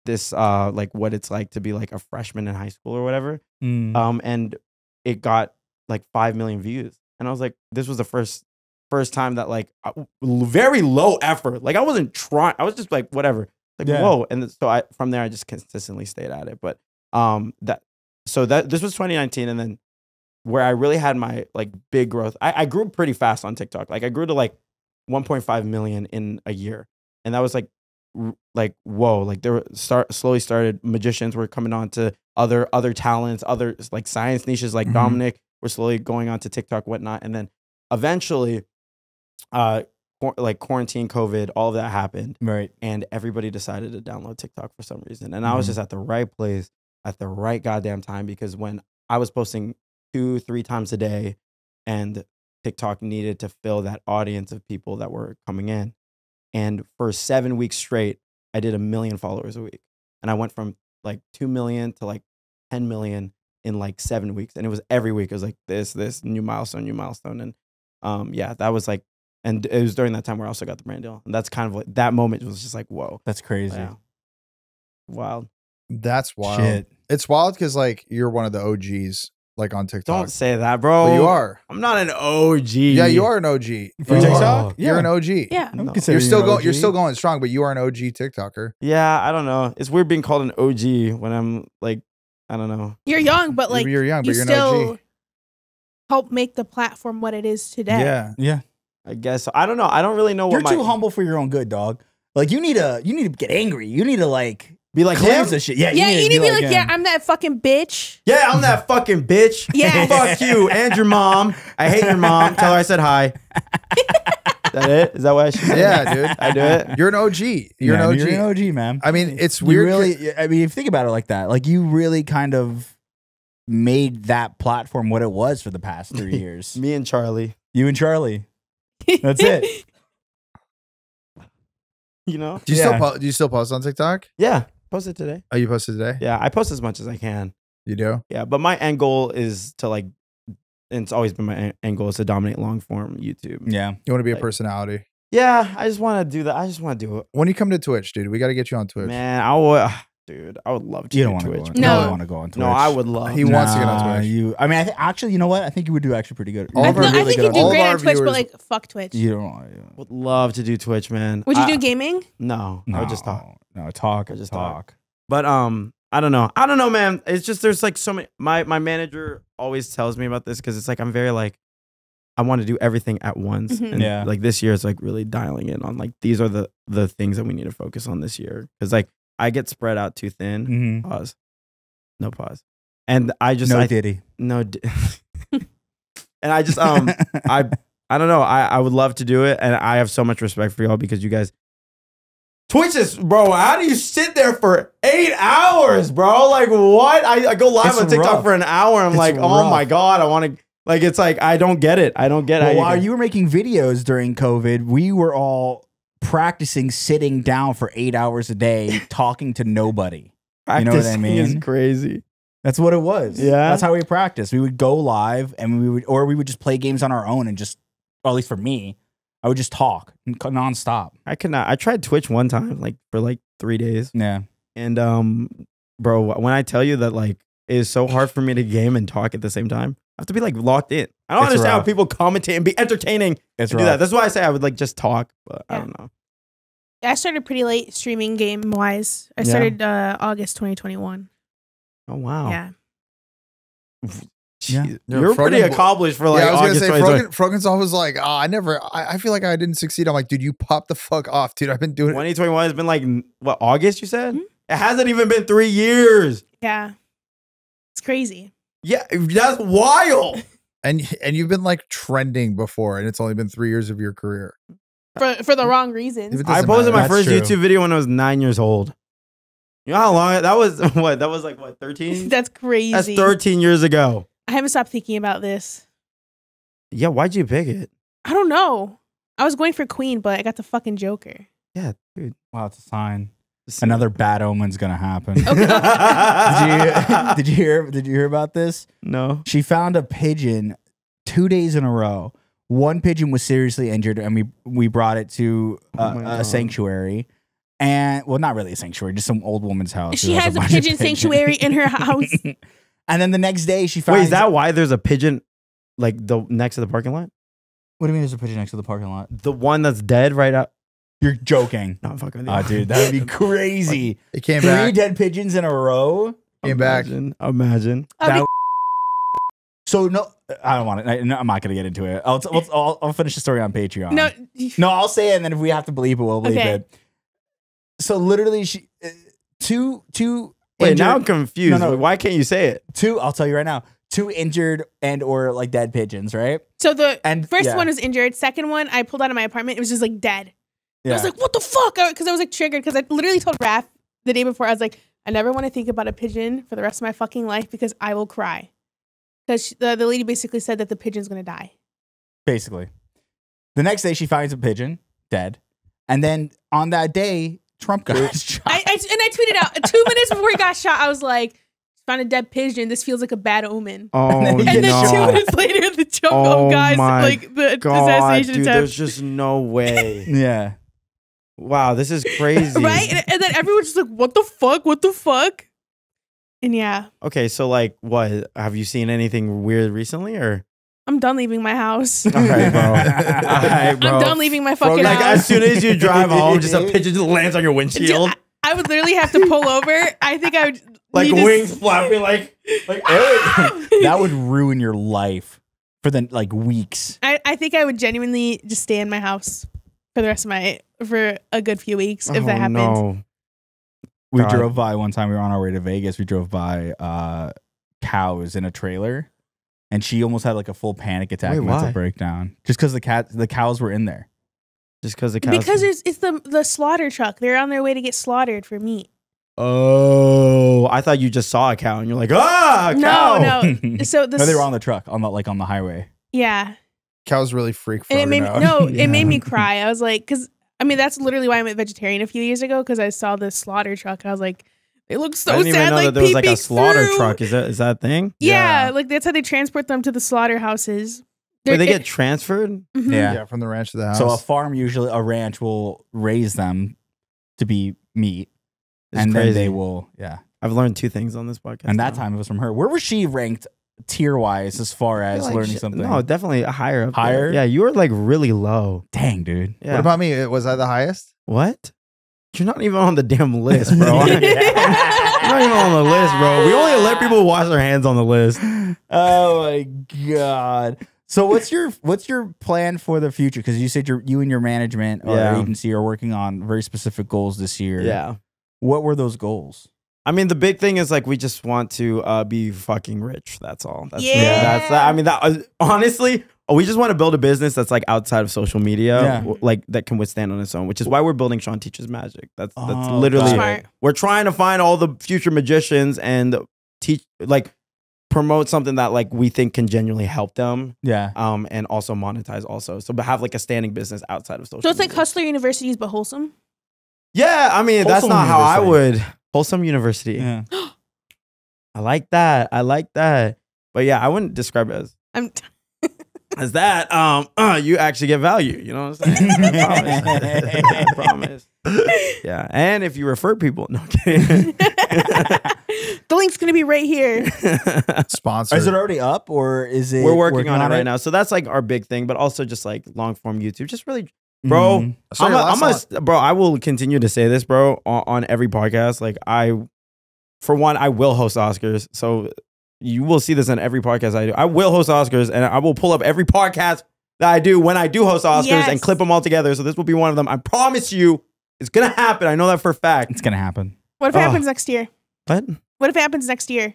this like what it's like to be like a freshman in high school or whatever. And it got like 5 million views, and I was like, this was the first time that like very low effort, like I wasn't trying, I was just like whatever, like whoa. And so from there I just consistently stayed at it. But this was 2019, and then where I really had my like big growth, I grew pretty fast on TikTok. Like I grew to like 1.5 million in a year, and that was like whoa. Like there were slowly started, magicians were coming on to other talents, other like science niches, like Dominic were slowly going on to TikTok, whatnot. And then eventually like quarantine, COVID, all of that happened, right? And everybody decided to download TikTok for some reason, and I was just at the right place at the right goddamn time, because when I was posting 2-3 times a day, and TikTok needed to fill that audience of people that were coming in. And for 7 weeks straight, I did 1 million followers a week. And I went from like 2 million to like 10 million in like 7 weeks. And it was every week. It was like this, new milestone. And yeah, that was like, and it was during that time where I also got the brand deal. And that's kind of like, that moment was just like, whoa. That's crazy. Yeah. Wild. That's wild. Shit. It's wild because like you're one of the OGs. Like on TikTok. Don't say that, bro. But you are. I'm not an OG. Yeah, you are an OG. For TikTok? Yeah. You're an OG. Yeah. No. You're still going strong, but you are an OG TikToker. Yeah, I don't know. It's weird being called an OG when I'm like, I don't know. You're young, but like you're young, but you're still an OG. Help make the platform what it is today. Yeah. Yeah. I guess so. I don't know. I don't really know what you're too humble for your own good, dog. Like you need to get angry. You need to like be like him? Shit. Yeah, yeah, you need to be like, yeah, I'm that fucking bitch. Yeah, I'm that fucking bitch. Yeah. Fuck you and your mom. I hate your mom. Tell her I said hi. that it? Is that why I should say yeah, that? Dude. I do it. You're an OG. You're an OG. You're an OG, man. I mean, it's weird. Really, I mean, if you think about it like that, like you really kind of made that platform what it was for the past 3 years. Me and Charlie. You and Charlie. That's it. You know? Do you still post on TikTok? Yeah. Posted today. Oh, you posted today? Yeah, I post as much as I can. You do? Yeah, but my end goal is to like, and it's always been my end goal is to dominate long form YouTube. Yeah. You want to be like, a personality. Yeah, I just want to do that. I just want to do it. When you come to Twitch, dude, we got to get you on Twitch. Man, I would, dude, I would love to you don't Twitch. No, I don't want to go on Twitch. No, I would love. He wants to get on Twitch. You, I mean, actually, you know what? I think you would do actually pretty good. I think you do great on Twitch, but like, fuck Twitch. You don't want to. Would love to do Twitch, man. Would you do gaming? No, no, I would just talk. No, talk. I just talk. But I don't know. I don't know, man. It's just there's like so many. My manager always tells me about this because it's like I'm very like I want to do everything at once. Mm-hmm. And yeah, like this year it's like really dialing in on like these are the things that we need to focus on this year because like I get spread out too thin. Mm-hmm. Pause. No pause. And I just and I just I don't know. I would love to do it, and I have so much respect for y'all because you guys. Twitch is, bro, how do you sit there for 8 hours, bro? Like, what? I go live on TikTok for an hour. I'm like, oh my God, I want to, like, it's like, I don't get it. I don't get it. While you were making videos during COVID, we were all practicing sitting down for 8 hours a day, talking to nobody. You know what I mean? It's crazy. That's what it was. Yeah. That's how we practiced. We would go live and we would, or we would just play games on our own and just, or at least for me, I would just talk nonstop. I could not. I tried Twitch one time, like for like 3 days. Yeah. And bro, when I tell you that, like, it is so hard for me to game and talk at the same time. I have to be like locked in. I don't understand how people commentate and be entertaining. That's right. That's why I say I would like just talk, but I don't know. I started pretty late streaming game wise. I started August 2021. Oh wow. Yeah. Yeah. You're pretty accomplished for like I was gonna say Frogan's always like, oh, I feel like I didn't succeed. I'm like, dude, you popped the fuck off, dude. I've been doing 2021 has been like what, August you said? Mm-hmm. It hasn't even been 3 years. Yeah. It's crazy. Yeah, that's wild. and you've been like trending before, and it's only been 3 years of your career. For the wrong reasons. I posted my first YouTube video when I was 9 years old. You know how long that was? What, that was like what, 13? That's crazy. That's 13 years ago. I haven't stopped thinking about this. Yeah, why'd you pick it? I don't know. I was going for Queen, but I got the fucking Joker. Yeah, dude. Wow, it's a sign. Another bad omen's gonna happen. Okay. Did you hear about this? No. She found a pigeon 2 days in a row. One pigeon was seriously injured, and we brought it to a sanctuary. And well, not really a sanctuary, just some old woman's house. She has a pigeon sanctuary in her house. And then the next day she finds... Wait, is that why there's a pigeon like next to the parking lot? What do you mean there's a pigeon next to the parking lot? The one that's dead right out... You're joking. No, I'm fucking with you. Oh, dude, that would be crazy. It came back. 3 dead pigeons in a row? Imagine. That so, no... I don't want it. I'm not going to get into it. I'll finish the story on Patreon. No, I'll say it, and then if we have to bleep it, we'll bleep it. So, literally, she... Two... Wait, injured. Now I'm confused. No, no. Why can't you say it? I'll tell you right now. 2 injured and or like dead pigeons, right? So the first one was injured. Second one, I pulled out of my apartment. It was just like dead. Yeah. I was like, what the fuck? Because I was like triggered because I literally told Raph the day before. I was like, I never want to think about a pigeon for the rest of my fucking life because I will cry. Because the lady basically said that the pigeon's going to die. Basically. The next day she finds a pigeon dead. And then on that day... Trump got shot. I tweeted out 2 minutes before he got shot. I was like, "Found a dead pigeon. This feels like a bad omen." Oh, and then 2 minutes later, the jump guys like the assassination attempt. There's just no way. Yeah. Wow, this is crazy, right? And then everyone's just like, "What the fuck? What the fuck?" And yeah. Okay, so like, what have you seen anything weird recently, or? I'm done leaving my house. All right, bro. All right, bro. I'm done leaving my fucking house. Like, as soon as you drive home, just a pigeon just lands on your windshield. Dude, I would literally have to pull over. I think I would like wings flapping, like that would ruin your life for the like weeks. I think I would genuinely just stay in my house for the rest of for a good few weeks if that happened. No. We drove by one time. We were on our way to Vegas. We drove by cows in a trailer. And she almost had like a full panic attack and mental breakdown just because the cows were in there. Just because the cows? Because it's the slaughter truck. They're on their way to get slaughtered for meat. Oh, I thought you just saw a cow and you're like, ah, a cow. No, no. So no, they were on the truck on the like on the highway. Yeah. Cows really freak Frogan and it made me, out. No, yeah. It made me cry. I was like, because I mean that's literally why I went vegetarian a few years ago, because I saw this slaughter truck. I was like, it looks so sad. I didn't even know that there was like a slaughter truck. Is that a thing? Yeah, yeah, like that's how they transport them to the slaughterhouses. Wait, they get transferred? Mm-hmm. Yeah. Yeah, from the ranch to the house. So a ranch will raise them to be meat. It's and crazy. Then they will, yeah. I've learned two things on this podcast. And that time it was from her. Where was she ranked tier-wise as far as like learning something? No, definitely higher up. Higher? There. Yeah, you were like really low. Dang, dude. Yeah. What about me? Was I the highest? What? You're not even on the damn list, bro. You're not even on the list, bro. We only let people wash their hands on the list. Oh, my God. So what's your plan for the future? Because you said you and your management or agency are working on very specific goals this year. Yeah. What were those goals? I mean, the big thing is like we just want to be fucking rich. That's all. That's, yeah. That's that. I mean, that honestly, we just want to build a business that's like outside of social media, like that can withstand on its own. Which is why we're building Sean Teaches Magic. That's literally it. We're trying to find all the future magicians and promote something that like we think can genuinely help them, and also monetize also. So, but have like a standing business outside of social. So it's like Hustler Universities, but wholesome. Yeah, I mean that's not how I would wholesome university. Yeah. I like that. I like that. But yeah, I wouldn't describe it as as that. You actually get value. You know what I'm saying? I promise. Yeah, and if you refer people, no kidding. The link's gonna be right here. Sponsored. Is it already up or is it? We're working on it right now. So that's like our big thing, but also just like long form YouTube. Just really, bro. Mm-hmm. Bro, I will continue to say this, bro, on every podcast. Like I will host Oscars, so you will see this on every podcast I do. I will host Oscars, and I will pull up every podcast that I do when I do host Oscars and clip them all together. So this will be one of them. I promise you, it's gonna happen. I know that for a fact. It's gonna happen. What if it happens next year? What? What if it happens next year?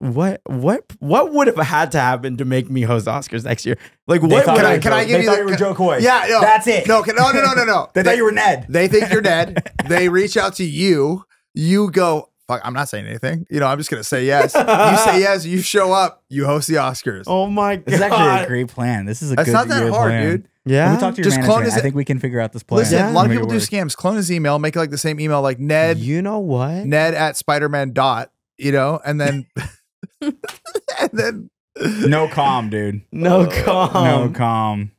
What would have had to happen to make me host Oscars next year? Like what? Can I give you? They thought you were Joe Coy. Yeah, no, that's it. No. They thought you were Ned. They think you're Ned. They reach out to you. You go. Fuck, I'm not saying anything. You know, I'm just gonna say yes. You say yes. You show up. You host the Oscars. Oh my God! This is actually a great plan. This is a. It's not that hard, dude. Yeah, let me talk to your manager. I think we can figure out this plan. Listen, a lot of people do scams. Clone his email, make it like the same email, like Ned. You know what? Ned at Spider-Man. You know, and then, no calm, dude. No calm,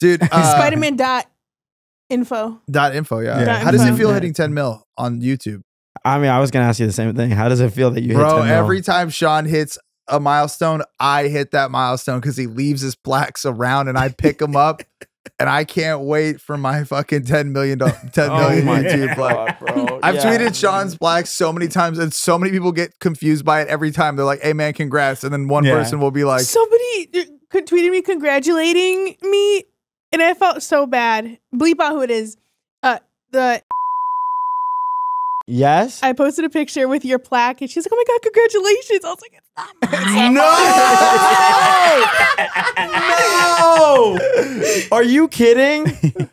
dude. Spider-Man.info. Yeah. How does it feel hitting 10 mil on YouTube? I mean, I was gonna ask you the same thing. How does it feel that you hit 10 mil? Every time Sean hits a milestone, I hit that milestone because he leaves his plaques around and I pick them up. And I can't wait for my fucking $10 million YouTube plaque, bro. I've tweeted Sean's plaque so many times, and so many people get confused by it every time. They're like, "Hey man, congrats!" And then one person will be like, "Somebody tweeted me congratulating me," and I felt so bad. Bleep out who it is. Yes, I posted a picture with your plaque, and she's like, "Oh my God, congratulations!" I was like, "No, no, are you kidding?"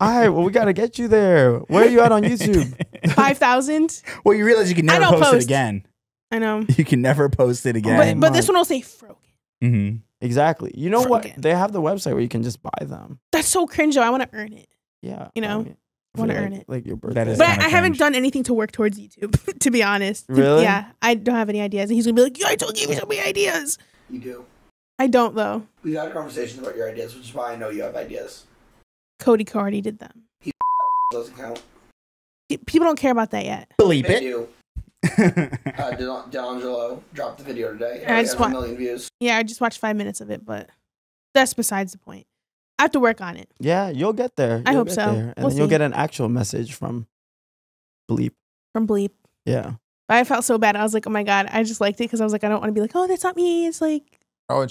All right, well, we gotta get you there. Where are you at on YouTube? 5,000. Well, you realize you can never post it again. I know you can never post it again. But this one will say Frogan. Mm-hmm. Exactly. You know Frogan. What? They have the website where you can just buy them. That's so cringe, though. I want to earn it. Yeah, you know. I mean, want to earn it like your birthday, but I haven't done anything to work towards YouTube to be honest. Really? Yeah, I don't have any ideas, and he's gonna be like, "Yeah, I told you so many ideas." You do. I don't though. We had conversations about your ideas, which is why I know you have ideas. Cody Cardi did them. He doesn't count. People don't care about that yet. Bleep it. D'Angelo dropped the video today. I just watched 1 million views. Yeah, I just watched 5 minutes of it, but that's besides the point. I have to work on it. Yeah, you'll get there. I hope so. And then you'll get an actual message from Bleep. From Bleep. Yeah. But I felt so bad. I was like, oh my God. I just liked it because I was like, I don't want to be like, oh, that's not me. It's like. Oh, and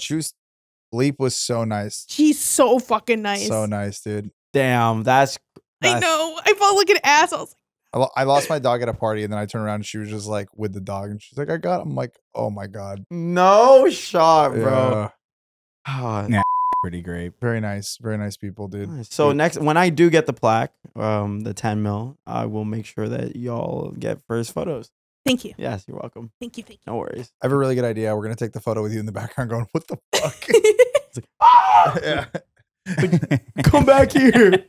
Bleep was so nice. She's so fucking nice. So nice, dude. Damn, I know. I felt like an ass. I was like, I lost my dog at a party, and then I turned around and she was just like with the dog, and she's like, I got him. I'm like, oh my God. No shot, bro. Yeah. Oh, nah. pretty great. Very nice people, dude. So next, when I do get the plaque, the 10 mil, I will make sure that y'all get first photos. Thank you. Yes, you're welcome. Thank you. Thank you. No worries. I have a really good idea. We're going to take the photo with you in the background going, what the fuck? It's like, ah! Yeah. Come back here.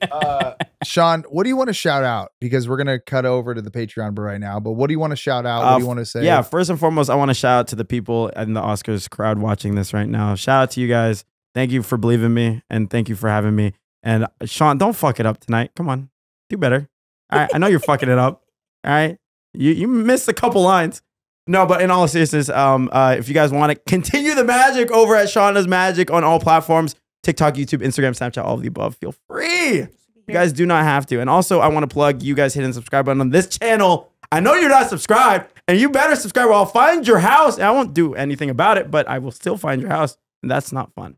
Sean, what do you want to shout out? Because we're going to cut over to the Patreon for right now. But what do you want to shout out? What do you want to say? Yeah, first and foremost, I want to shout out to the people in the Oscars crowd watching this right now. Shout out to you guys. Thank you for believing me. And thank you for having me. And Sean, don't fuck it up tonight. Come on. Do better. All right. I know you're fucking it up. All right. You missed a couple lines. No, but in all seriousness, if you guys want to continue the magic over at Sean Does Magic on all platforms, TikTok, YouTube, Instagram, Snapchat, all of the above, feel free. You guys do not have to. And also, I want to plug you guys hitting the subscribe button on this channel. I know you're not subscribed, and you better subscribe or I'll find your house. And I won't do anything about it, but I will still find your house. And that's not fun.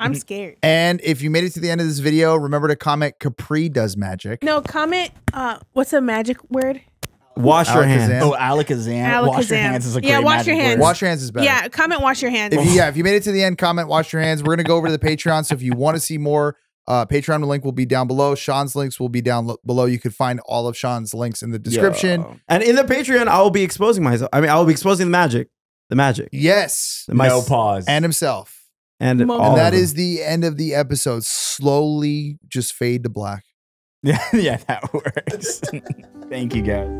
I'm scared. And if you made it to the end of this video, remember to comment Capri Does Magic. No, comment, what's a magic word? Wash your hands. Oh, Alakazam. Alakazam. Wash your hands is a great wash your hands. Word. Wash your hands is better. Yeah, comment wash your hands. If you made it to the end, comment wash your hands. We're going to go over to the Patreon. So if you want to see more, Patreon link will be down below. Sean's links will be down below. You could find all of Sean's links in the description. Yo. And in the Patreon, I will be exposing myself. I mean, I will be exposing the magic. The magic. Yes. No pause. And himself. And that is the end of the episode. Slowly just fade to black. Yeah, yeah, that works. Thank you, guys.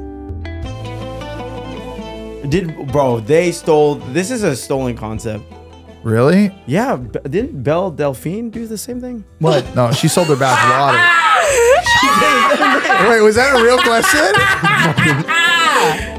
They stole. This is a stolen concept. Really? Yeah. Didn't Belle Delphine do the same thing? What? No, she sold her bath water. Wait, was that a real question?